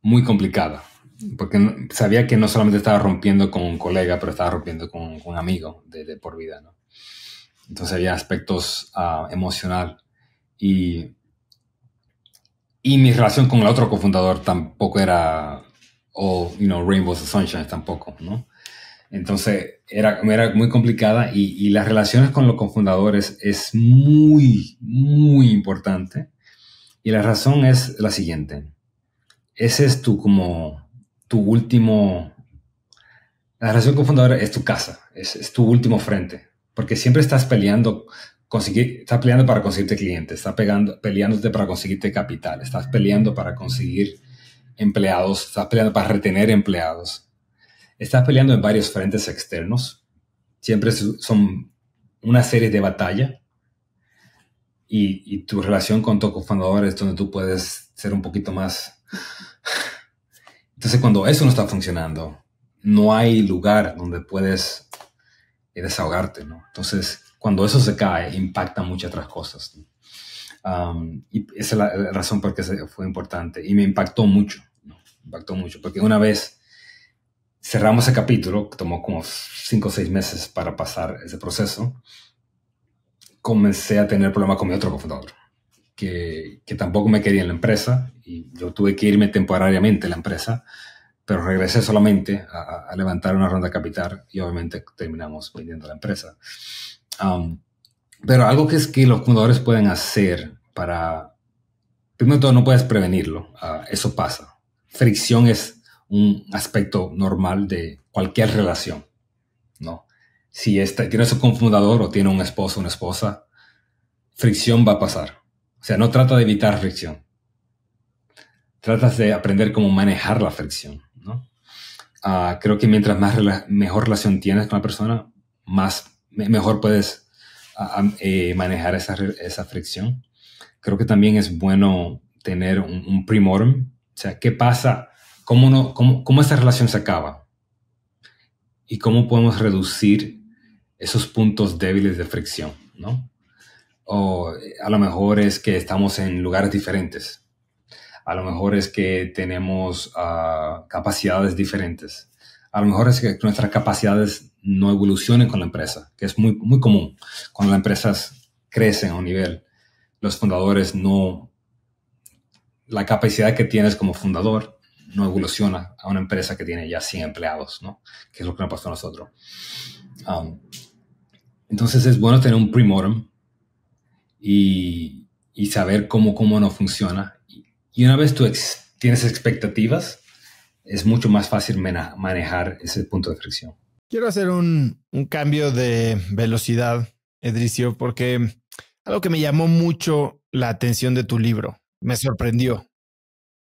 muy complicada, porque sabía que no solamente estaba rompiendo con un colega, pero estaba rompiendo con, con un amigo de, de por vida, ¿no? Entonces, había aspectos uh, emocional y, y mi relación con el otro cofundador tampoco era, o, you know, Rainbows and Sunshine tampoco, ¿no? Entonces, era, era muy complicada y, y las relaciones con los cofundadores es muy, muy importante. Y la razón es la siguiente. Ese es tu, como, tu último... La relación con fundadores es tu casa, es, es tu último frente. Porque siempre estás peleando, conseguir, estás peleando para conseguirte clientes, estás pegando, peleándote para conseguirte capital, estás peleando para conseguir empleados, estás peleando para retener empleados. Estás peleando en varios frentes externos. Siempre son una serie de batallas. Y, y tu relación con tu cofundador es donde tú puedes ser un poquito más... Entonces, cuando eso no está funcionando, no hay lugar donde puedes desahogarte, ¿no? Entonces, cuando eso se cae, impacta muchas otras cosas, ¿no? Um, y esa es la, la razón por la que fue importante. Y me impactó mucho, ¿no? Me impactó mucho. Porque una vez... cerramos ese capítulo, que tomó como cinco o seis meses para pasar ese proceso, comencé a tener problemas con mi otro cofundador, que, que tampoco me quería en la empresa, y yo tuve que irme temporariamente a la empresa, pero regresé solamente a, a levantar una ronda de capital, y obviamente terminamos vendiendo la empresa. Um, pero algo que es que los fundadores pueden hacer para... Primero de todo, no puedes prevenirlo, uh, eso pasa. Fricción es... un aspecto normal de cualquier relación, ¿no? Si está, tienes un cofundador o tiene un esposo o una esposa, fricción va a pasar. O sea, no trata de evitar fricción. Tratas de aprender cómo manejar la fricción, ¿no? Uh, creo que mientras más rela- mejor relación tienes con la persona, más, me- mejor puedes uh, uh, eh, manejar esa, re- esa fricción. Creo que también es bueno tener un, un primorum. O sea, ¿qué pasa? ¿Cómo, no, cómo, ¿Cómo esta relación se acaba? ¿Y cómo podemos reducir esos puntos débiles de fricción, ¿no? O a lo mejor es que estamos en lugares diferentes. A lo mejor es que tenemos uh, capacidades diferentes. A lo mejor es que nuestras capacidades no evolucionen con la empresa, que es muy, muy común. Cuando las empresas crecen a un nivel, los fundadores no... La capacidad que tienes como fundador no evoluciona a una empresa que tiene ya cien empleados, ¿no? Que es lo que nos pasó a nosotros. Um, entonces, es bueno tener un primorum y, y saber cómo, cómo no funciona. Y una vez tú ex, tienes expectativas, es mucho más fácil mena, manejar ese punto de fricción. Quiero hacer un, un cambio de velocidad, Edrizio, porque algo que me llamó mucho la atención de tu libro, me sorprendió,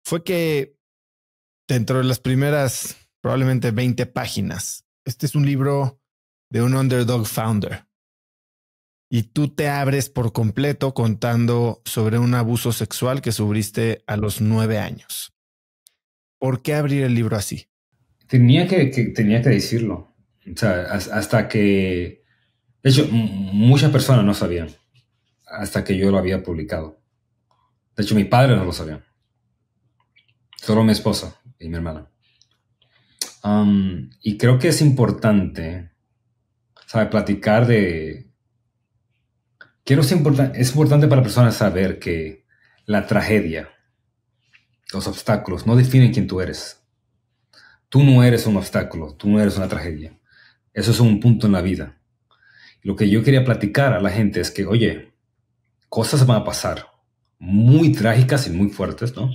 fue que dentro de las primeras probablemente veinte páginas, este es un libro de un underdog founder. Y tú te abres por completo contando sobre un abuso sexual que sufriste a los nueve años. ¿Por qué abrir el libro así? Tenía que, que, tenía que decirlo. O sea, hasta que... De hecho, muchas personas no sabían hasta que yo lo había publicado. De hecho, mis padres no lo sabían. Solo mi esposa y mi hermana. Um, y creo que es importante, ¿sabes? Platicar de... Quiero ser importan... Es importante para personas saber que la tragedia, los obstáculos, no definen quién tú eres. Tú no eres un obstáculo, tú no eres una tragedia. Eso es un punto en la vida. Lo que yo quería platicar a la gente es que, oye, cosas van a pasar muy trágicas y muy fuertes, ¿no?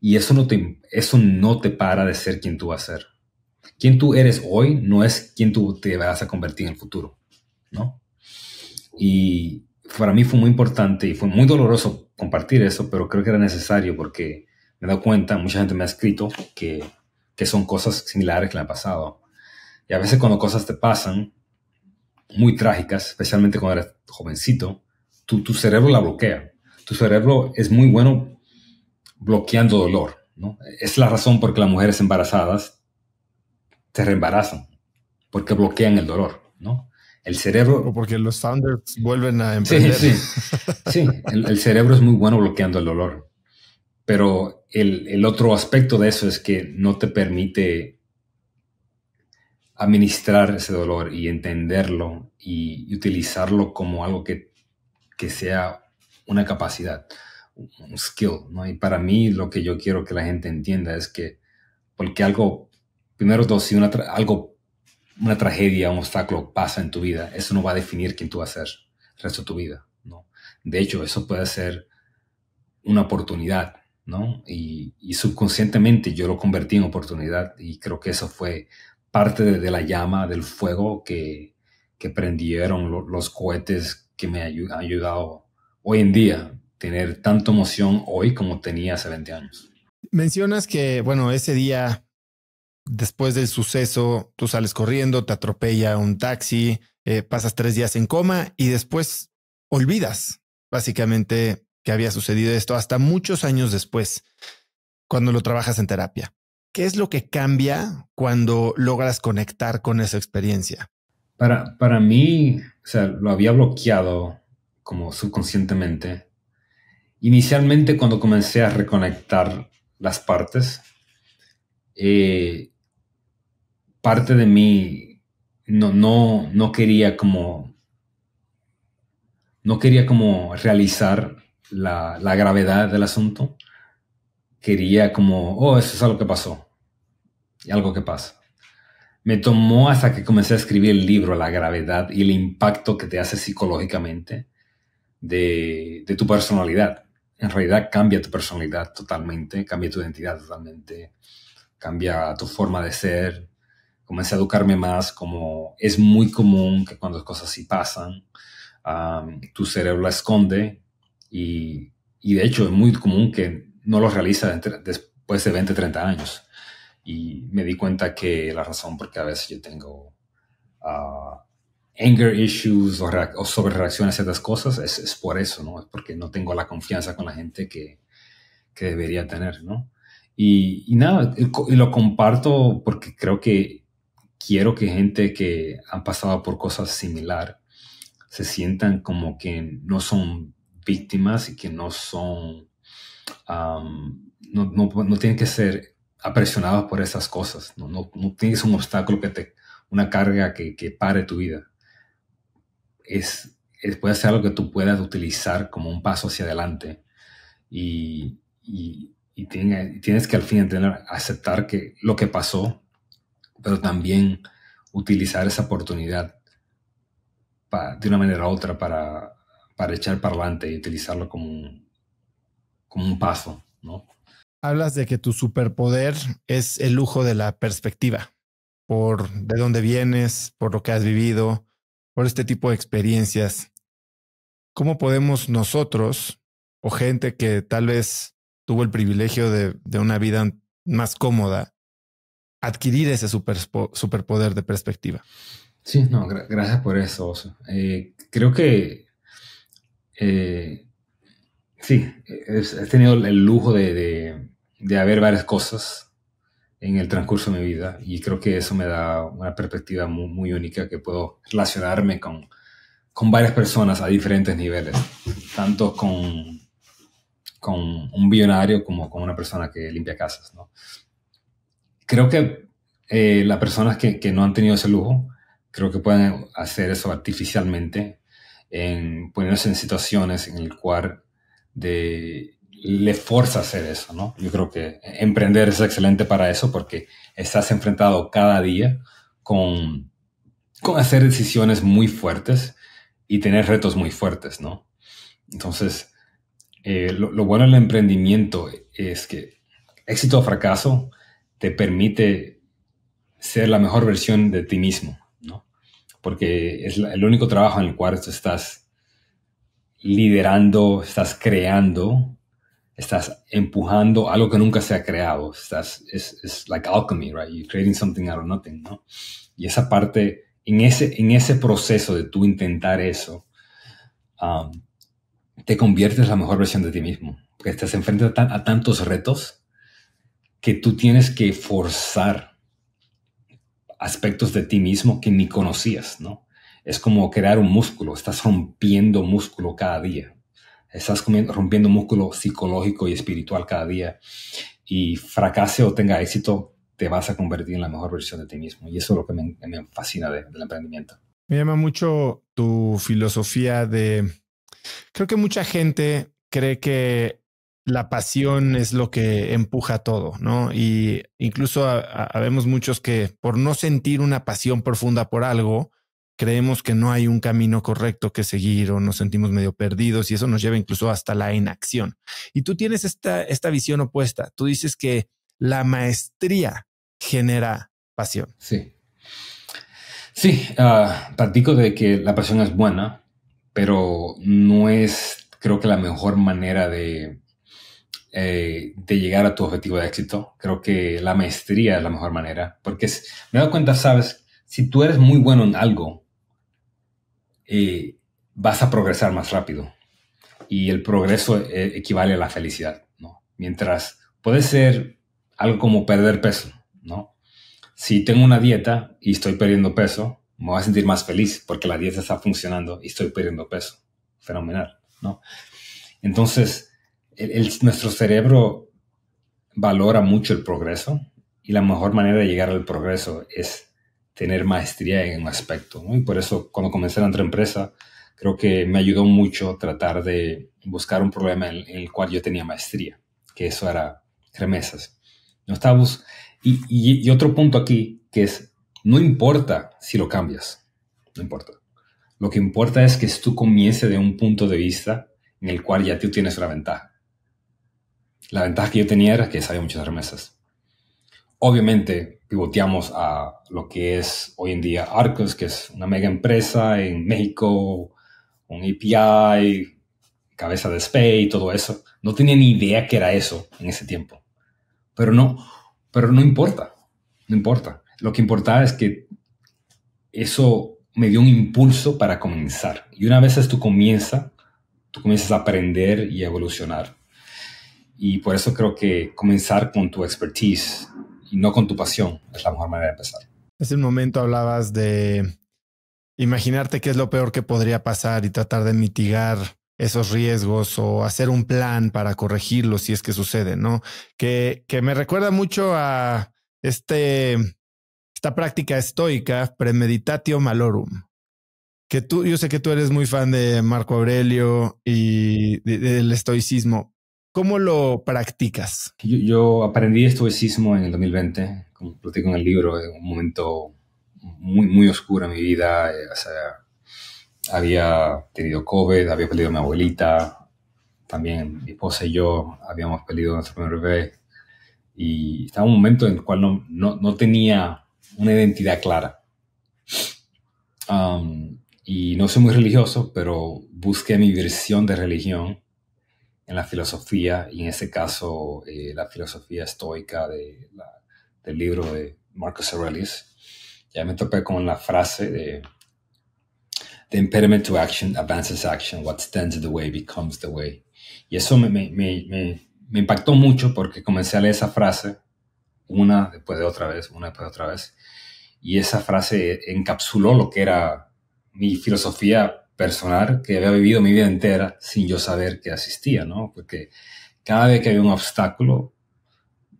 Y eso no, te, eso no te para de ser quien tú vas a ser. Quien tú eres hoy no es quien tú te vas a convertir en el futuro, ¿no? Y para mí fue muy importante y fue muy doloroso compartir eso, pero creo que era necesario porque me he dado cuenta, mucha gente me ha escrito que, que son cosas similares que le han pasado. Y a veces cuando cosas te pasan, muy trágicas, especialmente cuando eres jovencito, tu, tu cerebro la bloquea. Tu cerebro es muy bueno bloqueando dolor, ¿no? Es la razón por que las mujeres embarazadas se reembarazan, porque bloquean el dolor, ¿no? El cerebro... O porque los founders vuelven a emprender. Sí, sí. sí el, el cerebro es muy bueno bloqueando el dolor. Pero el, el otro aspecto de eso es que no te permite... administrar ese dolor y entenderlo y utilizarlo como algo que, que sea una capacidad, un skill, ¿no? Y para mí lo que yo quiero que la gente entienda es que porque algo, primero todo, si una, tra- algo, una tragedia, un obstáculo pasa en tu vida, eso no va a definir quién tú vas a ser el resto de tu vida, ¿no? De hecho, eso puede ser una oportunidad, ¿no? Y, y subconscientemente yo lo convertí en oportunidad y creo que eso fue... parte de, de la llama, del fuego que, que prendieron lo, los cohetes que me ayud, han ayudado hoy en día tener tanta emoción hoy como tenía hace veinte años. Mencionas que, bueno, ese día después del suceso, tú sales corriendo, te atropella un taxi, eh, pasas tres días en coma y después olvidas básicamente que había sucedido esto hasta muchos años después, cuando lo trabajas en terapia. ¿Qué es lo que cambia cuando logras conectar con esa experiencia? Para, para mí, o sea, lo había bloqueado como subconscientemente. Inicialmente, cuando comencé a reconectar las partes, eh, parte de mí no, no, no quería como, no quería como realizar la, la gravedad del asunto. Quería como, oh, eso es algo que pasó. Y algo que pasa. Me tomó hasta que comencé a escribir el libro, la gravedad y el impacto que te hace psicológicamente de, de tu personalidad. En realidad cambia tu personalidad totalmente, cambia tu identidad totalmente, cambia tu forma de ser. Comencé a educarme más, como es muy común que cuando cosas así pasan, um, tu cerebro la esconde y, y de hecho es muy común que no lo realiza entre, después de veinte, treinta años. Y me di cuenta que la razón por que a veces yo tengo uh, anger issues o, reac- o sobrereacción a ciertas cosas es, es por eso, ¿no? Es porque no tengo la confianza con la gente que, que debería tener, ¿no? Y, y nada, y lo comparto porque creo que quiero que gente que han pasado por cosas similares se sientan como que no son víctimas y que no son... Um, no, no, no tienen que ser apresionados por esas cosas, no, no, no tienes un obstáculo que te, una carga que, que pare tu vida. Es, es, puede ser algo que tú puedas utilizar como un paso hacia adelante y, y, y tiene, tienes que al fin entender, aceptar que, lo que pasó, pero también utilizar esa oportunidad pa, de una manera u otra para, para echar para adelante y utilizarlo como un como un paso, ¿no? Hablas de que tu superpoder es el lujo de la perspectiva, por de dónde vienes, por lo que has vivido, por este tipo de experiencias. ¿Cómo podemos nosotros, o gente que tal vez tuvo el privilegio de, de una vida más cómoda, adquirir ese super, superpoder de perspectiva? Sí, no, gra- gracias por eso, Oso. Eh, creo que... Eh, Sí, he tenido el lujo de, de, de haber varias cosas en el transcurso de mi vida y creo que eso me da una perspectiva muy, muy única que puedo relacionarme con, con varias personas a diferentes niveles, tanto con, con un billonario como con una persona que limpia casas, ¿no? Creo que eh, las personas que, que no han tenido ese lujo creo que pueden hacer eso artificialmente en poniéndose en situaciones en el cual de le fuerza hacer eso, ¿no? Yo creo que emprender es excelente para eso porque estás enfrentado cada día con, con hacer decisiones muy fuertes y tener retos muy fuertes, ¿no? Entonces, eh, lo, lo bueno del emprendimiento es que éxito o fracaso te permite ser la mejor versión de ti mismo, ¿no? Porque es la, el único trabajo en el cual tú estás liderando, estás creando, estás empujando algo que nunca se ha creado. Estás, es, es like alchemy, right? You're creating something out of nothing, ¿no? Y esa parte, en ese, en ese proceso de tú intentar eso, um, te conviertes en la mejor versión de ti mismo. Porque estás enfrente a, tan, a tantos retos que tú tienes que forzar aspectos de ti mismo que ni conocías, ¿no? Es como crear un músculo. Estás rompiendo músculo cada día. Estás rompiendo músculo psicológico y espiritual cada día. Y fracase o tenga éxito, te vas a convertir en la mejor versión de ti mismo. Y eso es lo que me, me fascina de, del emprendimiento. Me llama mucho tu filosofía de... Creo que mucha gente cree que la pasión es lo que empuja todo, ¿no? Y incluso a, a, habemos muchos que por no sentir una pasión profunda por algo, creemos que no hay un camino correcto que seguir o nos sentimos medio perdidos y eso nos lleva incluso hasta la inacción. Y tú tienes esta, esta visión opuesta. Tú dices que la maestría genera pasión. Sí. Sí, uh, practico de que la pasión es buena, pero no es, creo que, la mejor manera de... Eh, de llegar a tu objetivo de éxito. Creo que la maestría es la mejor manera, porque es, me he dado cuenta, sabes, si tú eres muy bueno en algo, eh, vas a progresar más rápido y el progreso eh, equivale a la felicidad, ¿no? Mientras puede ser algo como perder peso, ¿no? Si tengo una dieta y estoy perdiendo peso, me voy a sentir más feliz porque la dieta está funcionando y estoy perdiendo peso. Fenomenal, ¿no? Entonces, El, el, nuestro cerebro valora mucho el progreso y la mejor manera de llegar al progreso es tener maestría en un aspecto, ¿no? Y por eso, cuando comencé la empresa, creo que me ayudó mucho tratar de buscar un problema en, en el cual yo tenía maestría, que eso era remesas. No estaba bus- y, y, y otro punto aquí, que es, no importa si lo cambias, no importa. Lo que importa es que tú comiences de un punto de vista en el cual ya tú tienes una ventaja. La ventaja que yo tenía era que sabía muchas remesas. Obviamente, pivoteamos a lo que es hoy en día Arcus, que es una mega empresa en México, un A P I, cabeza de S P A y todo eso. No tenía ni idea que era eso en ese tiempo. Pero no, pero no importa, no importa. Lo que importaba es que eso me dio un impulso para comenzar. Y una vez tú comienzas, tú comienzas a aprender y a evolucionar. Y por eso creo que comenzar con tu expertise y no con tu pasión es la mejor manera de empezar. Hace un momento hablabas de imaginarte qué es lo peor que podría pasar y tratar de mitigar esos riesgos o hacer un plan para corregirlos si es que sucede, ¿no? Que, que me recuerda mucho a este, esta práctica estoica, premeditatio malorum. Que tú, yo sé que tú eres muy fan de Marco Aurelio y de, de, del estoicismo. ¿Cómo lo practicas? Yo, yo aprendí estoicismo en el dos mil veinte, como platico en el libro, en un momento muy, muy oscuro en mi vida. O sea, había tenido COVID, había perdido a mi abuelita, también mi esposa y yo habíamos perdido a nuestro primer bebé. Y estaba en un momento en el cual no, no, no tenía una identidad clara. Um, y no soy muy religioso, pero busqué mi versión de religión en la filosofía, y en este caso eh, la filosofía estoica de la, del libro de Marcus Aurelius. Ya me topé con la frase de "The impediment to action advances action, what stands in the way becomes the way". Y eso me, me, me, me, me impactó mucho porque comencé a leer esa frase una después de otra vez, una después de otra vez. Y esa frase encapsuló lo que era mi filosofía personal, que había vivido mi vida entera sin yo saber que existía, ¿no? Porque cada vez que había un obstáculo,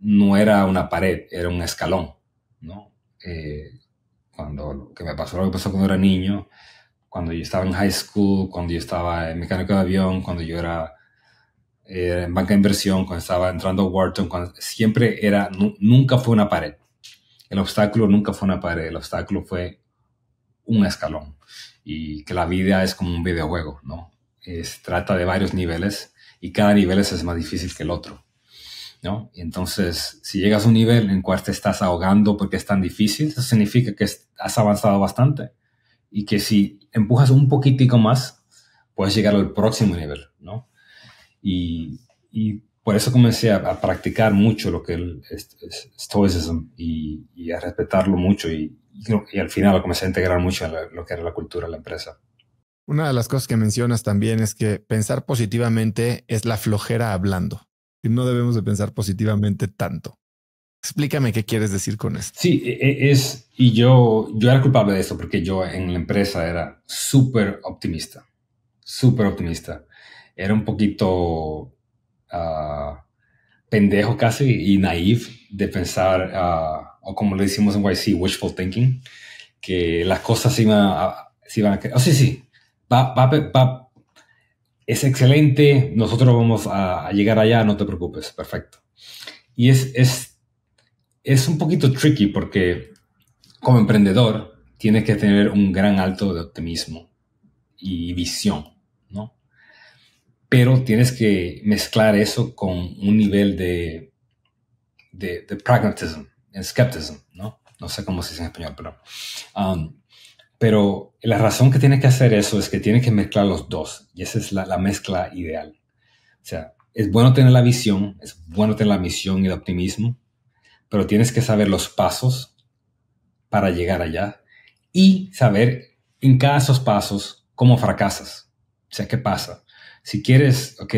no era una pared, era un escalón, ¿no? Eh, cuando lo que me pasó, lo que pasó cuando era niño, cuando yo estaba en high school, cuando yo estaba en mecánico de avión, cuando yo era eh, en banca de inversión, cuando estaba entrando a Wharton, cuando, siempre era, nu- nunca fue una pared. El obstáculo nunca fue una pared, el obstáculo fue un escalón. Y que la vida es como un videojuego, ¿no? Es, trata de varios niveles y cada nivel es más difícil que el otro, ¿no? Y entonces, si llegas a un nivel en cual te estás ahogando porque es tan difícil, eso significa que has avanzado bastante y que si empujas un poquitico más, puedes llegar al próximo nivel, ¿no? Y, y por eso comencé a, a practicar mucho lo que es el stoicism y, y a respetarlo mucho. Y, y, y al final lo comencé a integrar mucho a la, lo que era la cultura de la empresa. Una de las cosas que mencionas también es que pensar positivamente es la flojera hablando. Y no debemos de pensar positivamente tanto. Explícame qué quieres decir con esto. Sí, es, y yo, yo era culpable de esto porque yo en la empresa era súper optimista, súper optimista. Era un poquito... Uh, pendejo casi y naive de pensar, uh, o como le decimos en Y C, wishful thinking, que las cosas se iban a... Se iban a oh, sí, sí, va, va, va, es excelente, nosotros vamos a, a llegar allá, no te preocupes, perfecto. Y es, es, es un poquito tricky porque como emprendedor tienes que tener un gran alto de optimismo y visión, ¿no? Pero tienes que mezclar eso con un nivel de, de, de pragmatism, de skepticism, ¿no? No sé cómo se dice en español, pero... Um, pero la razón que tienes que hacer eso es que tienes que mezclar los dos. Y esa es la, la mezcla ideal. O sea, es bueno tener la visión, es bueno tener la misión y el optimismo, pero tienes que saber los pasos para llegar allá y saber en cada esos pasos cómo fracasas. O sea, ¿qué pasa? Si quieres, ok,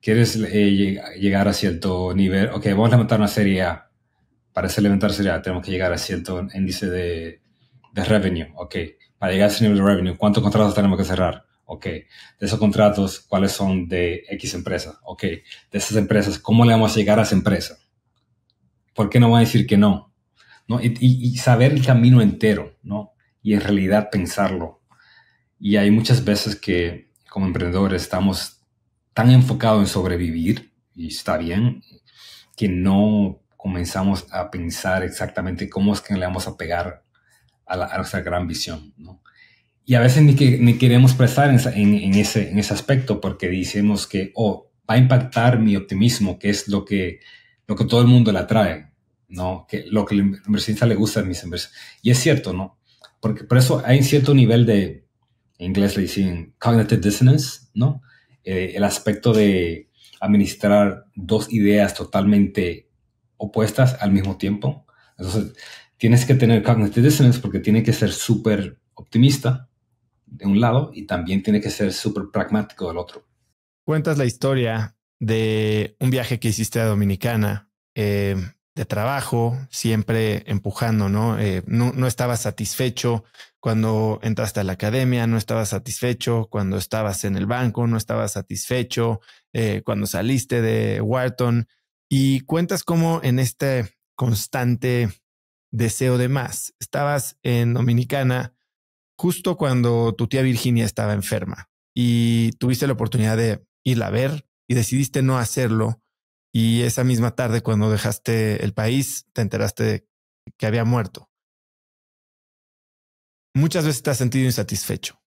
quieres eh, llegar a cierto nivel, ok, vamos a levantar una serie A. Para hacer levantar serie A tenemos que llegar a cierto índice de, de revenue, ok. Para llegar a ese nivel de revenue, ¿cuántos contratos tenemos que cerrar? Ok. De esos contratos, ¿cuáles son de X empresa? Ok. De esas empresas, ¿cómo le vamos a llegar a esa empresa? ¿Por qué no van a decir que no? ¿No? Y, y, y saber el camino entero, ¿no? Y en realidad pensarlo. Y hay muchas veces que... como emprendedores estamos tan enfocados en sobrevivir, y está bien, que no comenzamos a pensar exactamente cómo es que le vamos a pegar a, la, a nuestra gran visión, ¿no? Y a veces ni, que, ni queremos prestar en, en, en, ese, en ese aspecto porque decimos que, oh, va a impactar mi optimismo, que es lo que, lo que todo el mundo le atrae, ¿no? Que lo que al inversionista le gusta a mis inversiones. Y es cierto, ¿no? Porque por eso hay cierto nivel de... En inglés le dicen cognitive dissonance, ¿no? Eh, el aspecto de administrar dos ideas totalmente opuestas al mismo tiempo. Entonces, tienes que tener cognitive dissonance porque tiene que ser súper optimista de un lado y también tiene que ser súper pragmático del otro. Cuentas la historia de un viaje que hiciste a Dominicana, eh, de trabajo, siempre empujando, ¿no? Eh, no, no estabas satisfecho cuando entraste a la academia, no estabas satisfecho cuando estabas en el banco, no estabas satisfecho eh, cuando saliste de Wharton. Y cuentas cómo en este constante deseo de más, estabas en Dominicana justo cuando tu tía Virginia estaba enferma y tuviste la oportunidad de irla a ver y decidiste no hacerlo. Y esa misma tarde, cuando dejaste el país, te enteraste de que había muerto. Muchas veces te has sentido insatisfecho.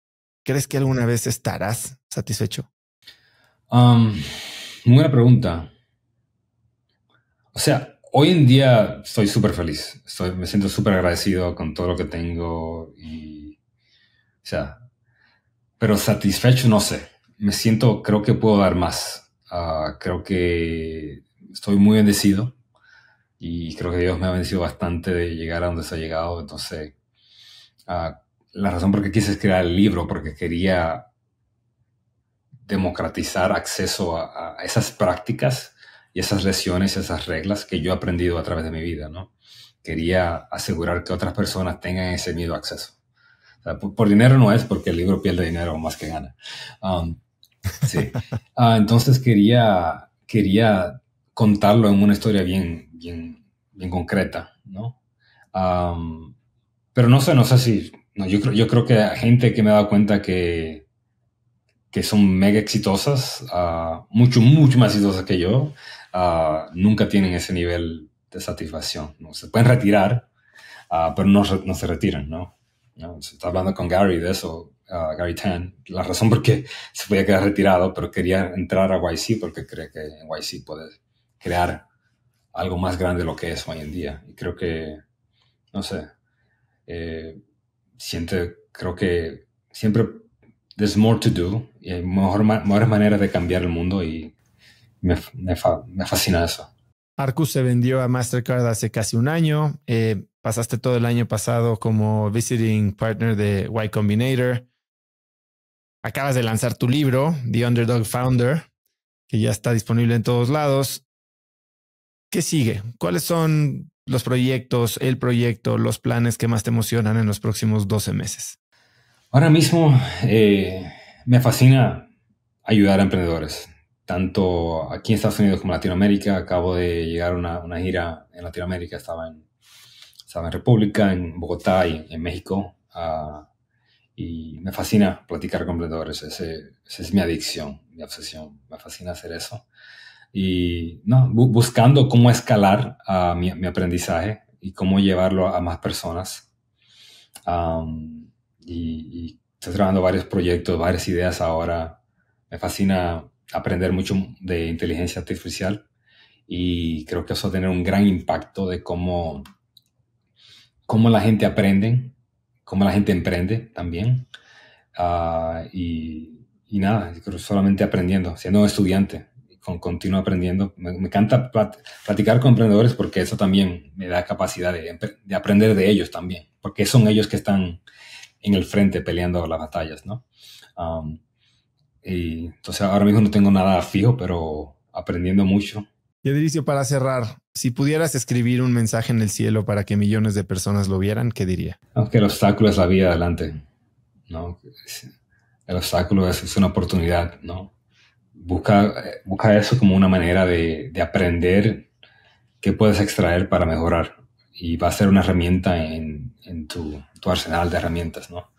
¿Crees que alguna vez estarás satisfecho? Um, muy buena pregunta. O sea, hoy en día estoy súper feliz. Estoy, me siento súper agradecido con todo lo que tengo. Y, o sea, pero satisfecho no sé. Me siento, creo que puedo dar más. Uh, creo que estoy muy bendecido y creo que Dios me ha bendecido bastante de llegar a donde se ha llegado. Entonces, uh, la razón por la que quise crear el libro, porque quería democratizar acceso a, a esas prácticas y esas lecciones, esas reglas que yo he aprendido a través de mi vida, ¿no? Quería asegurar que otras personas tengan ese mismo acceso. O sea, por, por dinero no es, porque el libro pierde dinero más que gana. Um, Sí. Uh, entonces quería, quería contarlo en una historia bien, bien, bien concreta, ¿no? Um, pero no sé, no sé si... No, yo, creo, yo creo que hay gente que me ha dado cuenta que, que son mega exitosas, uh, mucho, mucho más exitosas que yo, uh, nunca tienen ese nivel de satisfacción, ¿no? Se pueden retirar, uh, pero no, no se retiran, ¿no? ¿No? Se está hablando con Gary de eso. Uh, Gary Tan, la razón por qué se podía quedar retirado, pero quería entrar a Y C porque cree que en Y C puede crear algo más grande de lo que es hoy en día. Y creo que, no sé, eh, siente, creo que siempre there's more to do, y hay mejor, mejores maneras de cambiar el mundo, y me, me, fa, me fascina eso. Arcus se vendió a Mastercard hace casi un año. Eh, pasaste todo el año pasado como visiting partner de Y Combinator. Acabas de lanzar tu libro, The Underdog Founder, que ya está disponible en todos lados. ¿Qué sigue? ¿Cuáles son los proyectos, el proyecto, los planes que más te emocionan en los próximos doce meses? Ahora mismo eh, me fascina ayudar a emprendedores, tanto aquí en Estados Unidos como en Latinoamérica. Acabo de llegar a una, una gira en Latinoamérica. Estaba en, estaba en República, en Bogotá y en México. Uh, y me fascina platicar con emprendedores. Ese, esa es mi adicción, mi obsesión. Me fascina hacer eso. Y no, bu buscando cómo escalar uh, mi, mi aprendizaje y cómo llevarlo a más personas. Um, y, y estoy trabajando varios proyectos, varias ideas ahora. Me fascina aprender mucho de inteligencia artificial, y creo que eso va a tener un gran impacto de cómo, cómo la gente aprende, cómo la gente emprende también. Uh, y, y nada, solamente aprendiendo, siendo estudiante, con continuo aprendiendo. Me, me encanta platicar con emprendedores, porque eso también me da capacidad de, de aprender de ellos también, porque son ellos que están en el frente peleando las batallas, ¿no? Um, Y entonces ahora mismo no tengo nada fijo, pero aprendiendo mucho. Y Edrizio, para cerrar, si pudieras escribir un mensaje en el cielo para que millones de personas lo vieran, ¿qué diría? Aunque el obstáculo es la vida adelante, ¿no? El obstáculo es, es una oportunidad, ¿no? Busca, busca eso como una manera de, de aprender qué puedes extraer para mejorar. Y va a ser una herramienta en, en tu, tu arsenal de herramientas, ¿no?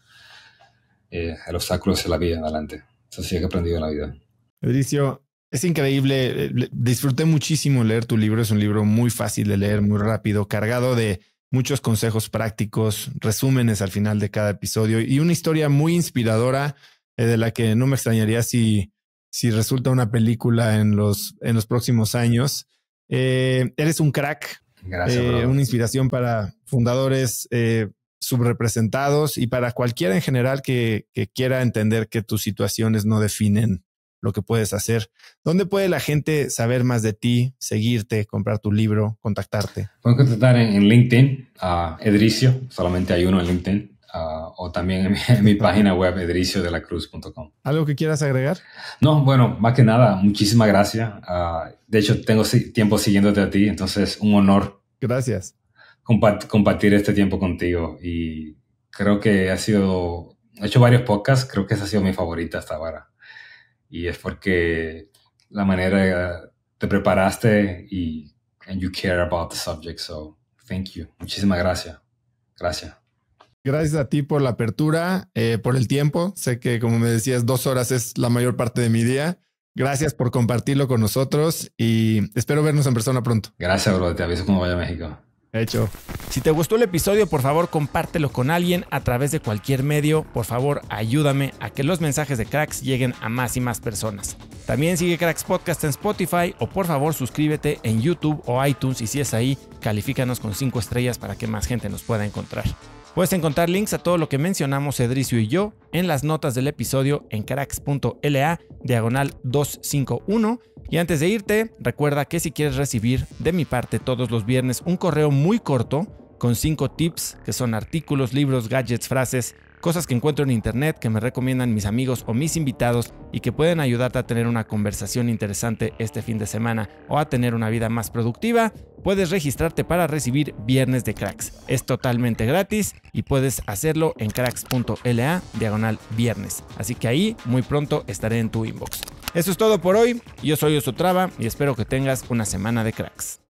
Eh, el obstáculo es la vida adelante. Eso sí que he aprendido en la vida. Edrizio, es increíble. Disfruté muchísimo leer tu libro. Es un libro muy fácil de leer, muy rápido, cargado de muchos consejos prácticos, resúmenes al final de cada episodio y una historia muy inspiradora, eh, de la que no me extrañaría si, si resulta una película en los, en los próximos años. Eh, eres un crack. Gracias, eh, una inspiración para fundadores, eh, subrepresentados, y para cualquiera en general que, que quiera entender que tus situaciones no definen lo que puedes hacer. ¿Dónde puede la gente saber más de ti, seguirte, comprar tu libro, contactarte? Pueden contactar en, en LinkedIn a uh, Edrizio, solamente hay uno en LinkedIn, uh, o también en mi, en mi página web edrizio de la cruz punto com. ¿Algo que quieras agregar? No, bueno, más que nada, muchísimas gracias. Uh, de hecho, tengo tiempo siguiéndote a ti, entonces un honor. Gracias. Compartir este tiempo contigo, y creo que ha sido, he hecho varios podcasts, creo que esa ha sido mi favorita hasta ahora, y es porque la manera te preparaste y and you care about the subject, so thank you, muchísimas gracias. Gracias. Gracias a ti por la apertura, eh, por el tiempo. Sé que, como me decías, dos horas es la mayor parte de mi día. Gracias por compartirlo con nosotros y espero vernos en persona pronto. Gracias, bro, te aviso cuando vaya a México. Hecho. Si te gustó el episodio, por favor, compártelo con alguien a través de cualquier medio. Por favor, ayúdame a que los mensajes de Cracks lleguen a más y más personas. También sigue Cracks Podcast en Spotify, o por favor, suscríbete en YouTube o iTunes, y si es ahí, califícanos con cinco estrellas para que más gente nos pueda encontrar. Puedes encontrar links a todo lo que mencionamos Edrizio y yo en las notas del episodio en cracks punto la diagonal doscientos cincuenta y uno. Y antes de irte, recuerda que si quieres recibir de mi parte todos los viernes un correo muy corto con cinco tips, que son artículos, libros, gadgets, frases, cosas que encuentro en internet que me recomiendan mis amigos o mis invitados y que pueden ayudarte a tener una conversación interesante este fin de semana o a tener una vida más productiva, puedes registrarte para recibir Viernes de Cracks. Es totalmente gratis y puedes hacerlo en cracks punto la diagonal viernes. Así que ahí muy pronto estaré en tu inbox. Eso es todo por hoy. Yo soy Oso Trava y espero que tengas una semana de Cracks.